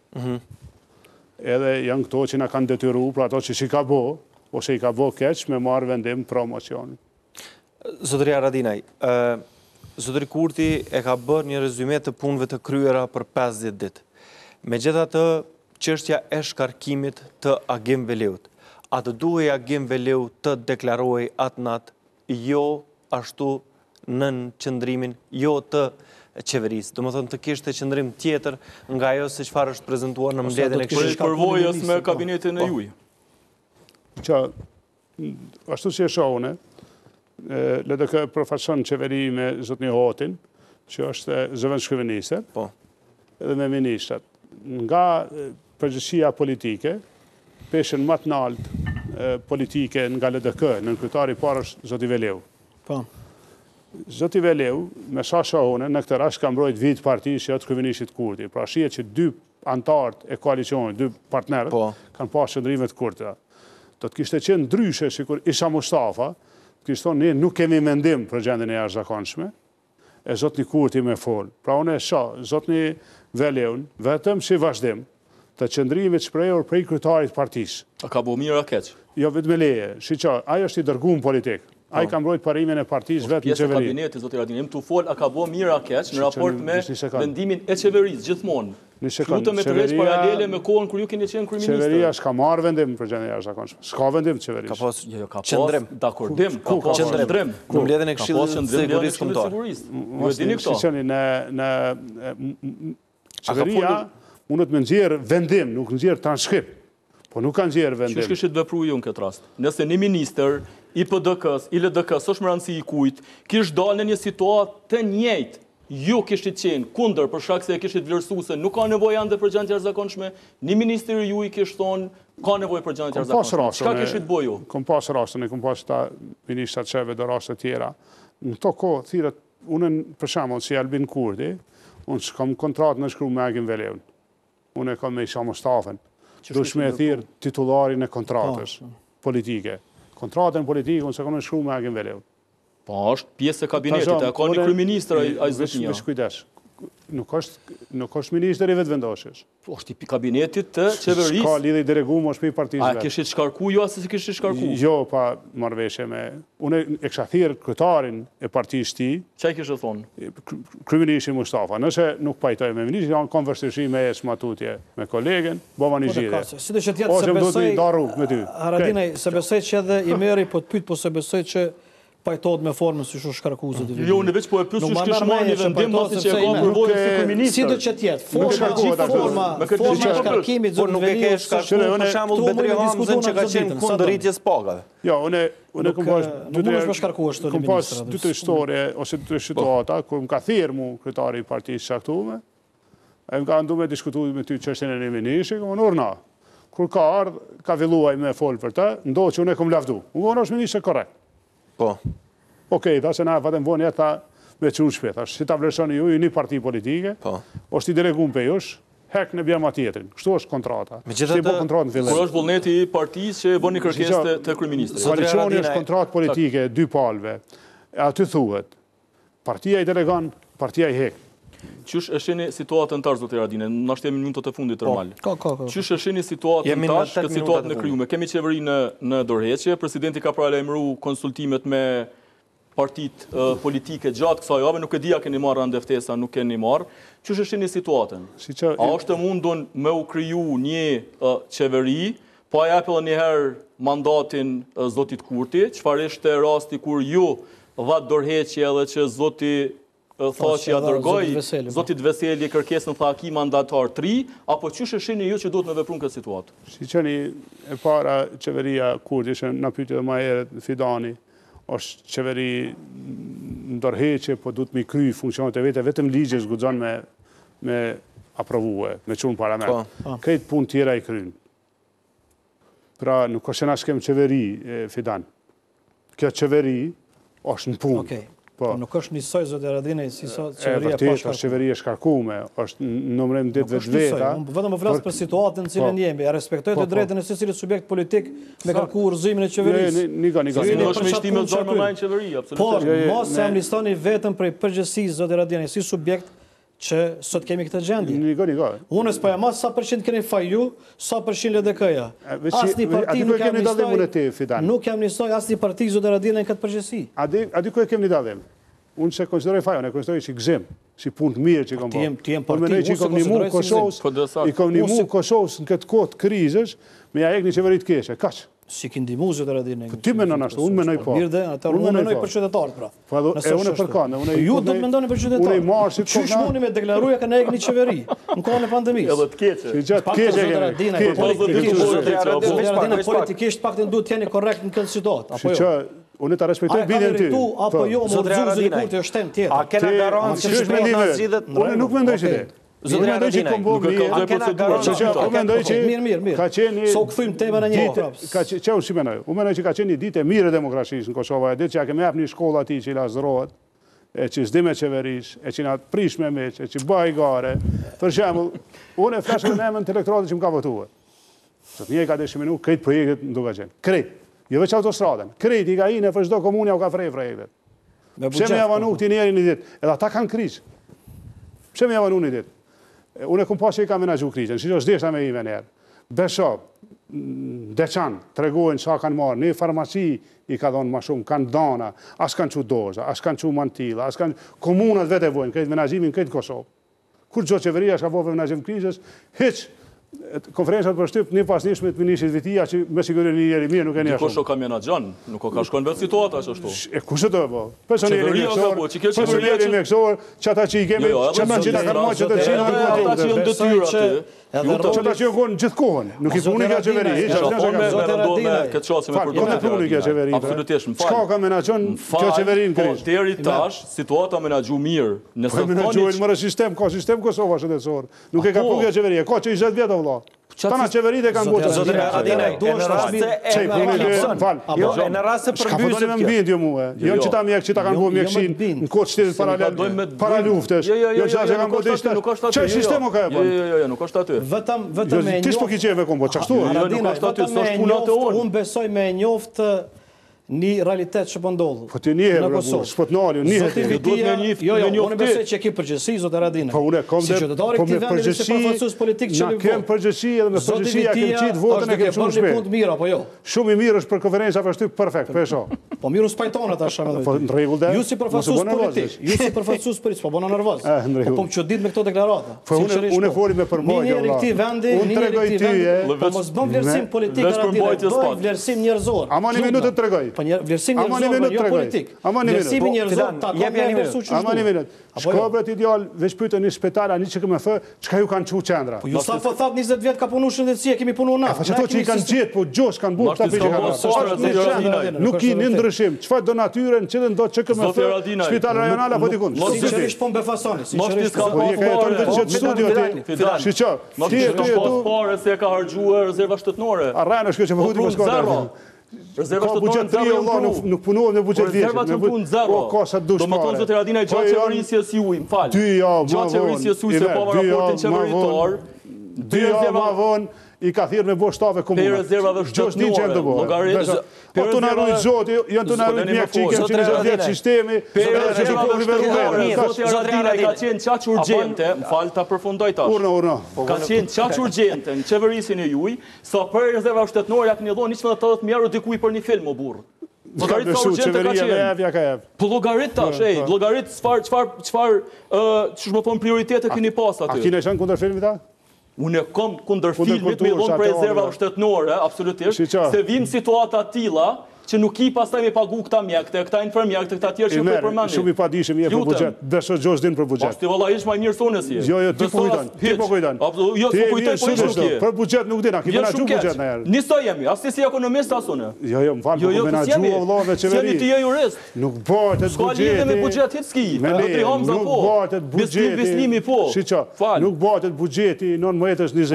edhe janë këto që na kanë detyru, pra ato që shi ka bo, ose i ka bo keq me marrë vendim promocionit. Zotëria Radinaj, Zotëri Kurti e ka bërë një rezume të punëve të kryera për 50 dit. Me gjitha të qështja e shkarkimit të Agim Veliut. A të duhej Agim Veliu të deklarohej atë natë, jo ashtu nën qëndrimin, jo të qeverisë. Do më thënë të kishtë të qëndrim tjetër nga jo se qëfar është prezentuar në mbledhjen e këshillit. Përvojës me kabinetin e juj. Qa, ashtu si e shohune, LDK përfaqëson qeveri me Zotni Hotin, që është zëvend shkryeministër, edhe me ministrat. Nga përgjithësia politike, peshen më të lartë politike nga LDK, nënkryetari i parë është Zoti Veliu. Zoti Veliu, me sa shohune, në këtë rast ka mbrojtur vit partisë që është kryeministit Kurti. Pra shihet që dy antarët e koalicionit, dy partnerët, kanë pasur qëndrime të kurta. Do të kishte qenë ndryshe sikur Isha Mustafa, kështë thonë, ne nuk kemi mendim për gjendin e jashtëzakonshme, e Zotni Kurti me folë. Pra unë e shoh, Zotni Veliun, vetëm si vazhdim të qëndrimit shprehur prej kryetarit partisë. A ka bu mirë a keq? Jo, vetëm leje. Shiqo, ai është i dërguar politik. Ai ka mbrojtur parimin e partisë vetëm në qeveri. Pjesë e kabinetit, Zotëri Radinaj, tu fol, a ka bu mirë a keq në raport me vendimin e qeverisë gjithmonë. Flutëm e të veç paralele me kohën kër ju keni qenë kryeministër. Qeveria s'ka marrë vendim për gjendjen e jashtëzakonshme. S'ka vendim qeverisë. Ka pas qëndrim. Dakordim, ka pas qëndrim. Në mbledhjen e Këshillit të Sigurisë Kombëtare. Ju e dini këto. Qeveria mundet me nxjerr vendim, nuk nxjerr transkript. Po nuk ka nxjerr vendim. Çish kishit vepruar ju në këtë rast? Nëse një ministër i PDK-s, i LDK-s, s'është më rëndësi i kujt, kish dalë në një situatë të njëjtë. Ju kishtit qenë kunder për shkak se e kishtit vlerësu se nuk ka nevoj ande për gjendje të jashtëzakonshme, një ministeri ju i kishtë thonë ka nevoj për gjendje të jashtëzakonshme. Shka kishtit boju? Kom pas rastën e kom pas ta ministrat qeve dhe rastet tjera. Në to ko, thirët, unën për shamon si Albin Kurti, unë s'kom kontratë në shkru me Agim Veliun. Unë e kom me Isha Mustafën. Dush me e thirë titularin e kontratës politike. Kontratën politike unë s'kom në shkru me Agim Veliun. Pa, është pjesë e kabinetit, e ka një kryeministër a i zëtënja. Shkujdesh, nuk është ministër i vetë vendoshës. Është i kabinetit të qeverisë. Shka lidhe i deregum, është për i partizve. A kishit shkarku, jo asë se kishit shkarku? Jo, pa marveshje me... Unë e kësha thirë kryetarin e partijës ti... Qaj kishtë thonë? Kryeministri Mustafa. Nëse nuk pajtoj me ministri, janë konversërshime e smatutje me kolegen, bova një gjire. Ose më do të da rrugë me ty. Haradinaj, se besoj që edhe i meri, po të pyt, po se besoj që pajtojt me formën së shu shkarkuzët. Jo, në veç po e plus së shkishmar një vendim masi që e ka përvojnë së kërministër. Si do që tjetë, forma shkarkimit zërë në verirë së shkarkuzët për shambull Bedri Hamzën që ka qenë kundëritjes pagave. Jo, une këm pas 2-3 historie ose 2-3 situata, kër më ka thirë mu kretari i partijës shaktume, e më ka ndu me diskutu me ty qështën e një minishë, këmë në urna. Kër ka ardhë, ka villuaj me folë për të, ndo që une këm lafdu. Po. Okej, ta se na vetëm vonja ta me qunë shpet. Ashtë si ta vlerësoni ju, ju një parti politike, është i delegum për jush, hek në bjema tjetërin. Kështu është kontrata. Me gjitha të... Kur është vullneti i partisë që e bërë një kërkes të kryeministrit. Koalicioni është kontratë politike, dy palve. Aty thuhet, partia i delegan, partia i hek. Qysh e sheni situatën tarë, Zotëri Radinaj, në ashtemi minutët e fundit të rëmallë. Qysh e sheni situatën tarë, këtë situatën e kryume. Kemi qeveri në dorëheqje, presidenti ka paralajmëruar konsultimet me partit politike gjatë kësaj jave, nuk e dia keni marrë ande ftesa, nuk keni marrë. Qysh e sheni situatën? A është e mundun me u kriju një qeveri, pa e apelën njëherë mandatin Zotit Kurti, qëfar ishte rasti kur ju dhatë dorëheqje dhe që Zoti tha që ja dërgoj Zotit Veseli kërkesën tha ki mandatar 3, apo qështë shini ju që duhet me veprun këtë situatë? Si qëni e para qeveria Kurti, që në pyte dhe ma herët Fidani, është qeveri ndërheqe, po duhet me kry funksionet e vete, vetëm ligje zgudzon me aprovue, me qunë parlament. Këtë pun tjera i krynë. Pra nuk është që na shkem qeveri, Fidan. Kjo qeveri është në punë. Po, nuk është njësoj, Zotë Radini, si sot qeveria pashkarkume. E vërtet, është qeveria shkarkume, është numërim ditë vetë veta. Unë më flasë për situatën në cilën jemi, e respektoj të drejtën e secilit subjekt politik me kërku urzimin e qeverisë. Nika. Nuk është me shtimin dorë më majnë qeveri, absolutisht. Por, mos e amlistoni vetëm prej përgjësisë, Zotë Radini, si subjekt që sot kemi këtë gjendje. Nika. Unë s'po jam as sa përqind keni faju, sa përqind LDK-ja. Asnjë parti nuk kemi dallim. Nuk jam nisoj asnjë parti, Zotë Radini, në këtë përgjësi. A di ku e kemi dallim? Unë se konsideroj fajon, e konsideroj si gzim, si punë të mirë që i kom bërë. Por menoj që i kom nimu Kosovës në këtë kohë të krizës, me ja ek një qeveri të keqe, kaq. Si ki ndimu, Zotë Radini. Ti menon ashtu, unë menoj po. Unë menoj për qytetarët, pra. E unë e përkande. Ju do të mendoni për qytetarët. Qysh muni me deklaruja ka ne ek një qeveri në kohën e pandemisë. Edhe të keqe. Pak të Zotë Radini, politikisht pak të ndu t'jeni korrekt në këtë situatë. Unë të respektoj bidin ty. Zotë Radini, a kena garantë që shpejt në zgjidhet? Unë nuk mendoj që te. Zotë Radini, a kena garantë që ka qeni... So këthujmë tema në një praps. Që unë si menoj? Unë menoj që ka qeni ditë e mire demokrasisë në Kosova, e ditë që a keme apë një shkolla ti që i lazërohet, e që zdime qeverisë, e që nga prish me meqë, e që baj gare. Për shemull, unë e flashë në emën të elektoratit që më ka votuhe. Sot një e ka deshiminu këtë projektet në duka qenë. Krejt. Jo veç autostraden, krejt i ka i në për shdo komunja u ka frej projektet. Pse me javanu këti njerin i ditë? Edhe ata kanë krizë. Pse me javanu një ditë? Unë e kumë pas që i ka menagju krizën, që është deshta me i venerë. Beshop, Deçan, tregojnë që a kanë marë, një farmaci i ka dhonë ma shumë, kanë dana, asë kanë që doza, asë kanë që mantila, asë kanë... Komunat vete vojnë, krejt menagjimin, krejt Kosovë. Kur gjo qeveria shka po për menagjim krizës, hiq... Konferençat për shtyp, një pas njëshme të ministrit vitia që me sigurin njëri mirë nuk e një shumë. Dikosh o ka menagjan, nuk o ka shkon vetë situata që është to. E kusë të po? Personerin mjekësor, që ata që i kemi, që ata që ta karmaj, që të qenë në kontinuitet. Që ata që jo konë gjithë kohën, nuk i puni kja qeveri. Zotë Radini, absolutisht, më falë. Qka ka menagjan kjo qeverin kërështë? Po, deri tash, situata menagju mirë. Po, menagjuin mërë sistem, ka sistem Kosova shëtetësor. Nuk e ka pun kja qeveri, ka që 20 vjetë, vla. Tana qeverit e kanë gotë. Zotë Radini, në rrasë e përbysit kjo. Jo që ta mjekë që ta kanë gotë mjekëshin në kotë shtetit para luftesh. Jo që ta që kanë gotë ishtë. Që sistemo ka e përnë? Nuk është aty. Tish po ki qeve kom, po qashtu e? Nuk është aty, së është punat e unë. Unë besoj me njoftë një realitet që pëndodhë. Po të njëhe, s'pët nalë, njëhe. Unë besoj që e ki përgjësi, Zotë Radini. Si qytetari këti vendë, vështë përfasus politikë që në vëtë. Në kemë përgjësi edhe me përgjësi, a kemë qitë votën e kemë shumë shpejt. Shumë i mirë është për konferenca për shtypë perfekt, pesho. Po mirë u spajtonat ashtë shumë dhe. Në regull dhe, ju si përfasus politikë, s'po bono nervoz. Po më që ditë me këto deklarata. Unë e foli me përmoj, vlerësim njerëzor, jo politik. Vlerësimi njerëzor, ta ka me njerësu që shtu. Shkobret ideal, veç pyte një shpetala, një që këmë thë, qka ju kanë që qendra. Po ju sa po thatë 20 vjetë ka punu shëndetësia, kemi punu na. E fa që to që i kanë gjithë, po gjosh kanë burë, ta përgjë kanë rrë. Nuk i një ndryshim, qëfar do natyren, qëllën do që këmë thë, shpetala rajonala, po dikun. Sinqerisht po mbefasoni. Rezerva shtetorën të amë e mpru. Nuk punohem në buqet vjeshtë. Rezerva të punë zero. Do më tonë, Zotë Radini, gjatë qeverisjes juj, më falë. Gjatë qeverisjes juj, se po më raportin qeveritor. 2 javë ma vonë, i ka thirë me bo shtave komunat. Gjosh një qenë të bohë. Po të në rrujtë zotë, janë të në rrujtë mjekë që i kemë që në zëtë sistemi, edhe që që po liberuverë. Zotë Radini, ka qenë qaq urgjente, më falë të përfundoj tash. Urna. Ka qenë qaq urgjente në qeverisin e juj, sa për rezerva shtetënore, ja këni dhonë 180 mjero dikuj për një film o burë. Logarit sa urgjente ka qenë. Po logarit tash, logarit qëfar prioritet e këni pas aty. A kine qënë kundër filmit ta? Unë e kom kundër filmit me dhonë për rezerva shtetënore, absolutisht, se vinë situata tila që nuk i pastaj me pagu këta mjekte, këta infermjekte, këta tjerë që për përmani. Shumë i padishim je për bugjet, besho gjosh din për bugjet. Pas të valla ishë ma i mirë sonës je. Jo, ti po kujton, ti po kujton. Jo, ti po kujton, po ishë nuk je. Për bugjet nuk din, a ki menagju bugjet në herë. Niso jemi, asë si ekonomist asone. Jo, më falë, po menagju vëllave qeveri. Sjeni ti je jurist. Nuk bartet bugjeti. S'ka lidhje me bugjeti,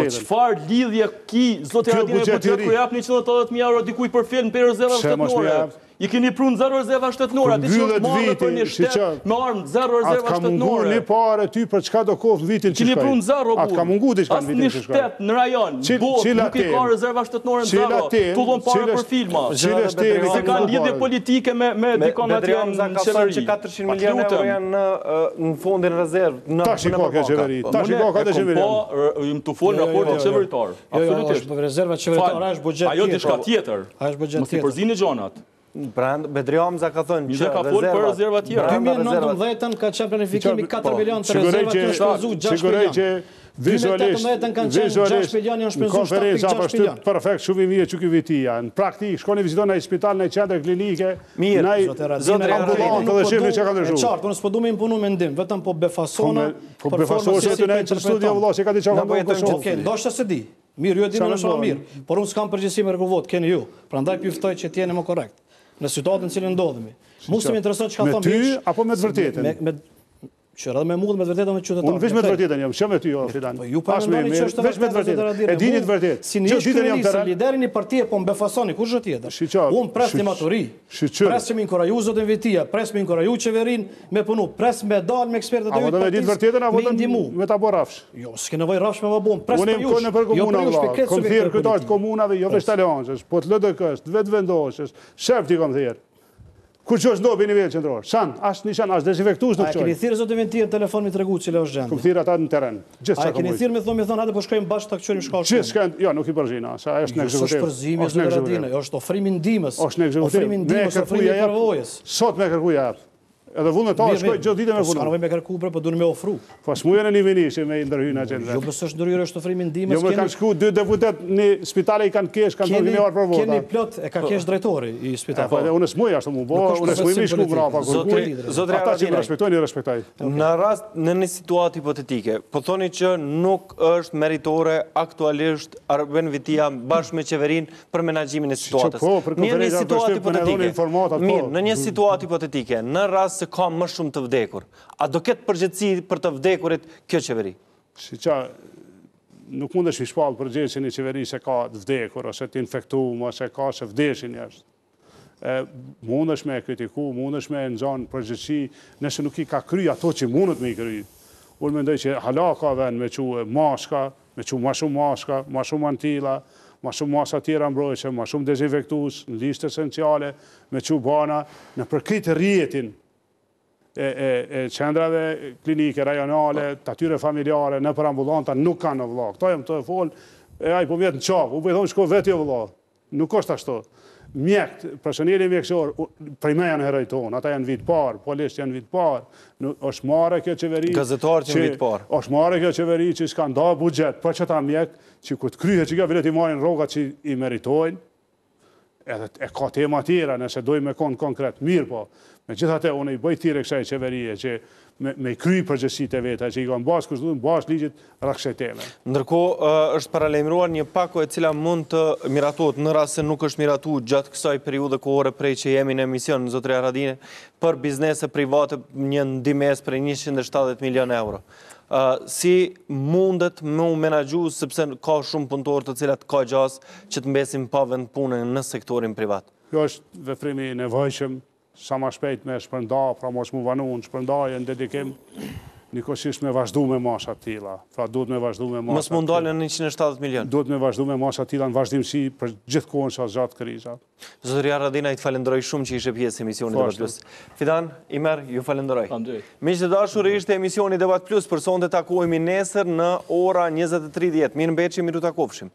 Çfarë lidhje ki, Zotë Radini, me buxhet ku japni 180 mijë euro dikujt për film për rezerva shtetënore? i keni prunë 0 rezerva shtetnore, atë që është marrë për një shtet, me armë 0 rezerva shtetnore. Atë ka mungu një pare ty për çka do koftë vitin që shkaj. Atë ka mungu diçka në vitin që shkaj. Asë një shtet në rajon, botë, nuk i ka rezerva shtetnore në 0, tullon pare për filma. Se ka lidhje politike me dikon atje në qeveri. 400 milion euro janë në fondin rezervë. Ta shiko këtë qeveri, ta shiko këtë qeveri. Më të folë në raportin qeveritarë. Absolutisht. Ajo diçka tjetër. Mos i përzini gjonat. Bedriamza ka thënë që rezerva tjera 2019 ka qenë planifikimi 4 milion të rezerva të shpezu 6 milion 2018 kanë qenë 6 milion janë shpezu 7.6 milion perfekt, shumë i mirë që kjo viti janë praktik, shkoni viziton në spital, në qendër klinike mirë, zotë reazime e qartë, nësë po du me impunu me ndim vetëm po befasona performansi si përqërpetan do shtë se di mirë, ju e dini në shumë mirë, por unë s'kam përgjësi me rëguvot, keni ju, pra ndaj pjuftoj që t'jeni më korekt, në situatën cilë ndodhemi. Musë më interesot që ka thëmë bishë... Me ty, apo me të vërtetën? Qërë edhe me mundë me të vërtetën me qytetarë. Unë vesh me të vërtetën jam, që me ty, Fidan. Po ju përmendoni që është vesh me të vërtetën, e dini të vërtetë. Si një kryunisë, liderin i partije, po më befasoni, kur shë tjetër? Unë pres një maturi, pres që me inkoraju zotin vitia, pres me inkoraju qeverin, me punu, pres me dal me ekspertët e ju të partisë, me indimu. Me ta bo rafsh? Jo, s'ke nevoj rafsh me babon, pres për jush. Unë e më kone për kur që është do për nivel qëndror, shanë, ashtë një shanë, ashtë dezinfektus nuk qojnë. A e keni thirë, zotë ventirë, telefon mi të regu cilë është gjendë? Këmë thirë ata në teren, gjithë që këmë ujtë. A e keni thirë, me thonë, hate po shkojmë bashkë të këqërim shka është gjendë? Jo, nuk i përzina, sa është në ekzekutim. Është përzime, është ofrim indimës, ofrim indimës, ofrim i përvojës. Sot me kërkuja apë. Edhe vullë në ta shkoj gjithë dite me vullë. Ska në vej me kërku, bre, për du në me ofru. Pa shmuje në një vini që me ndërhyjnë agenda. Jo, përse është ndërhyjnë është ofrimin dimës. Jo, me kanë shku, dy deputet në spitale i kanë kesh, kanë ndërhyjnë orë për vota. Keni plot, e ka kesh drejtori i spitale. Po, edhe unë shmuja ashtë mu bo, unë shmujimi shku mrapa, kërkuj, ata që më respektojnë, i respektajnë. Në rast, në një situatë hipotetike, po thoni që nuk është meritore aktualisht Arben Vitia bashkë me qeverinë për menaxhimin e situatës. Në një situatë hipotetike, në rast se ka më shumë të vdekur. A do ketë përgjithësi për të vdekurit kjo qeveri? Shiqa, nuk mund është shpalë përgjithësin i qeveri se ka të vdekur, ose të infektum, ose ka se vdeshin jashtë. Mund është me kritiku, mund është me nëzhanë përgjithësi, nëse nuk i ka kry ato që mundet me i kry. Unë mendoj që hala ka ven me që maska, me që ma shumë mantila, ma shumë masa tjera mbrojqe, ma shumë dezinfektus, në listë esenciale, me që bana, në përkritë rjetin e qendrave klinike, rajonale, të atyre familjare, në për ambulanta, nuk kanë në vla. Këta jem të e folë, e a i po mjetë në qafë, u pëjthonë shko vetë jo vla. Nuk është ashtu. Mjekët, personeli mjekësor, prej me janë herojton, ata janë vitë parë, polisht janë vitë parë, është mare kjo qeveri... Gazetarë që janë vitë parë. është mare kjo qeveri që s'ka nda budget, për që ta mjekë, që këtë kryhe që kjo vilet i marrin rogat që i meritojnë, edhe e ka tema tjera, nëse dojmë me konë konkret, mirë po, me gjithate, unë i bëjt tjere kësaj qeverije, që me kry përgjësit e veta, që i ka në basë, kështë dhëmë basë ligjit raksheteme. Ndërko, është paralemruar një pako e cila mund të miratot, në rrasë nuk është miratu gjatë kësaj periude kohore prej që jemi në emision, në Zotëria Radine, për biznese private një ndimes prej 170 milion euro. Si mundet me u menagju, sepse ka shumë punëtor të cilat ka gjas që të mbesim pa vend punën në sektorin privat? Kjo është veprimi nevojshëm, sa ma shpejt me shpërnda, pra mos mu vanu në shpërndaje, në dedikim, nikosisht me vazhdu me masat tila. Pra duhet me vazhdu me masat tila. Mos mund dalë në 170 milion? Duhet me vazhdu me masat tila në vazhdimësi për gjithë kohën që asë gjatë krizat. Zotëria Radina, i të falenderoj shumë që ishe pjesë emisioni Debat Plus. Fidan, Imer, ju falenderoj. Miqtë të dashur, ishte emisioni Debat Plus, për sonte takohemi nesër në ora 23:30. Mirëmbëqje, miru takofshim.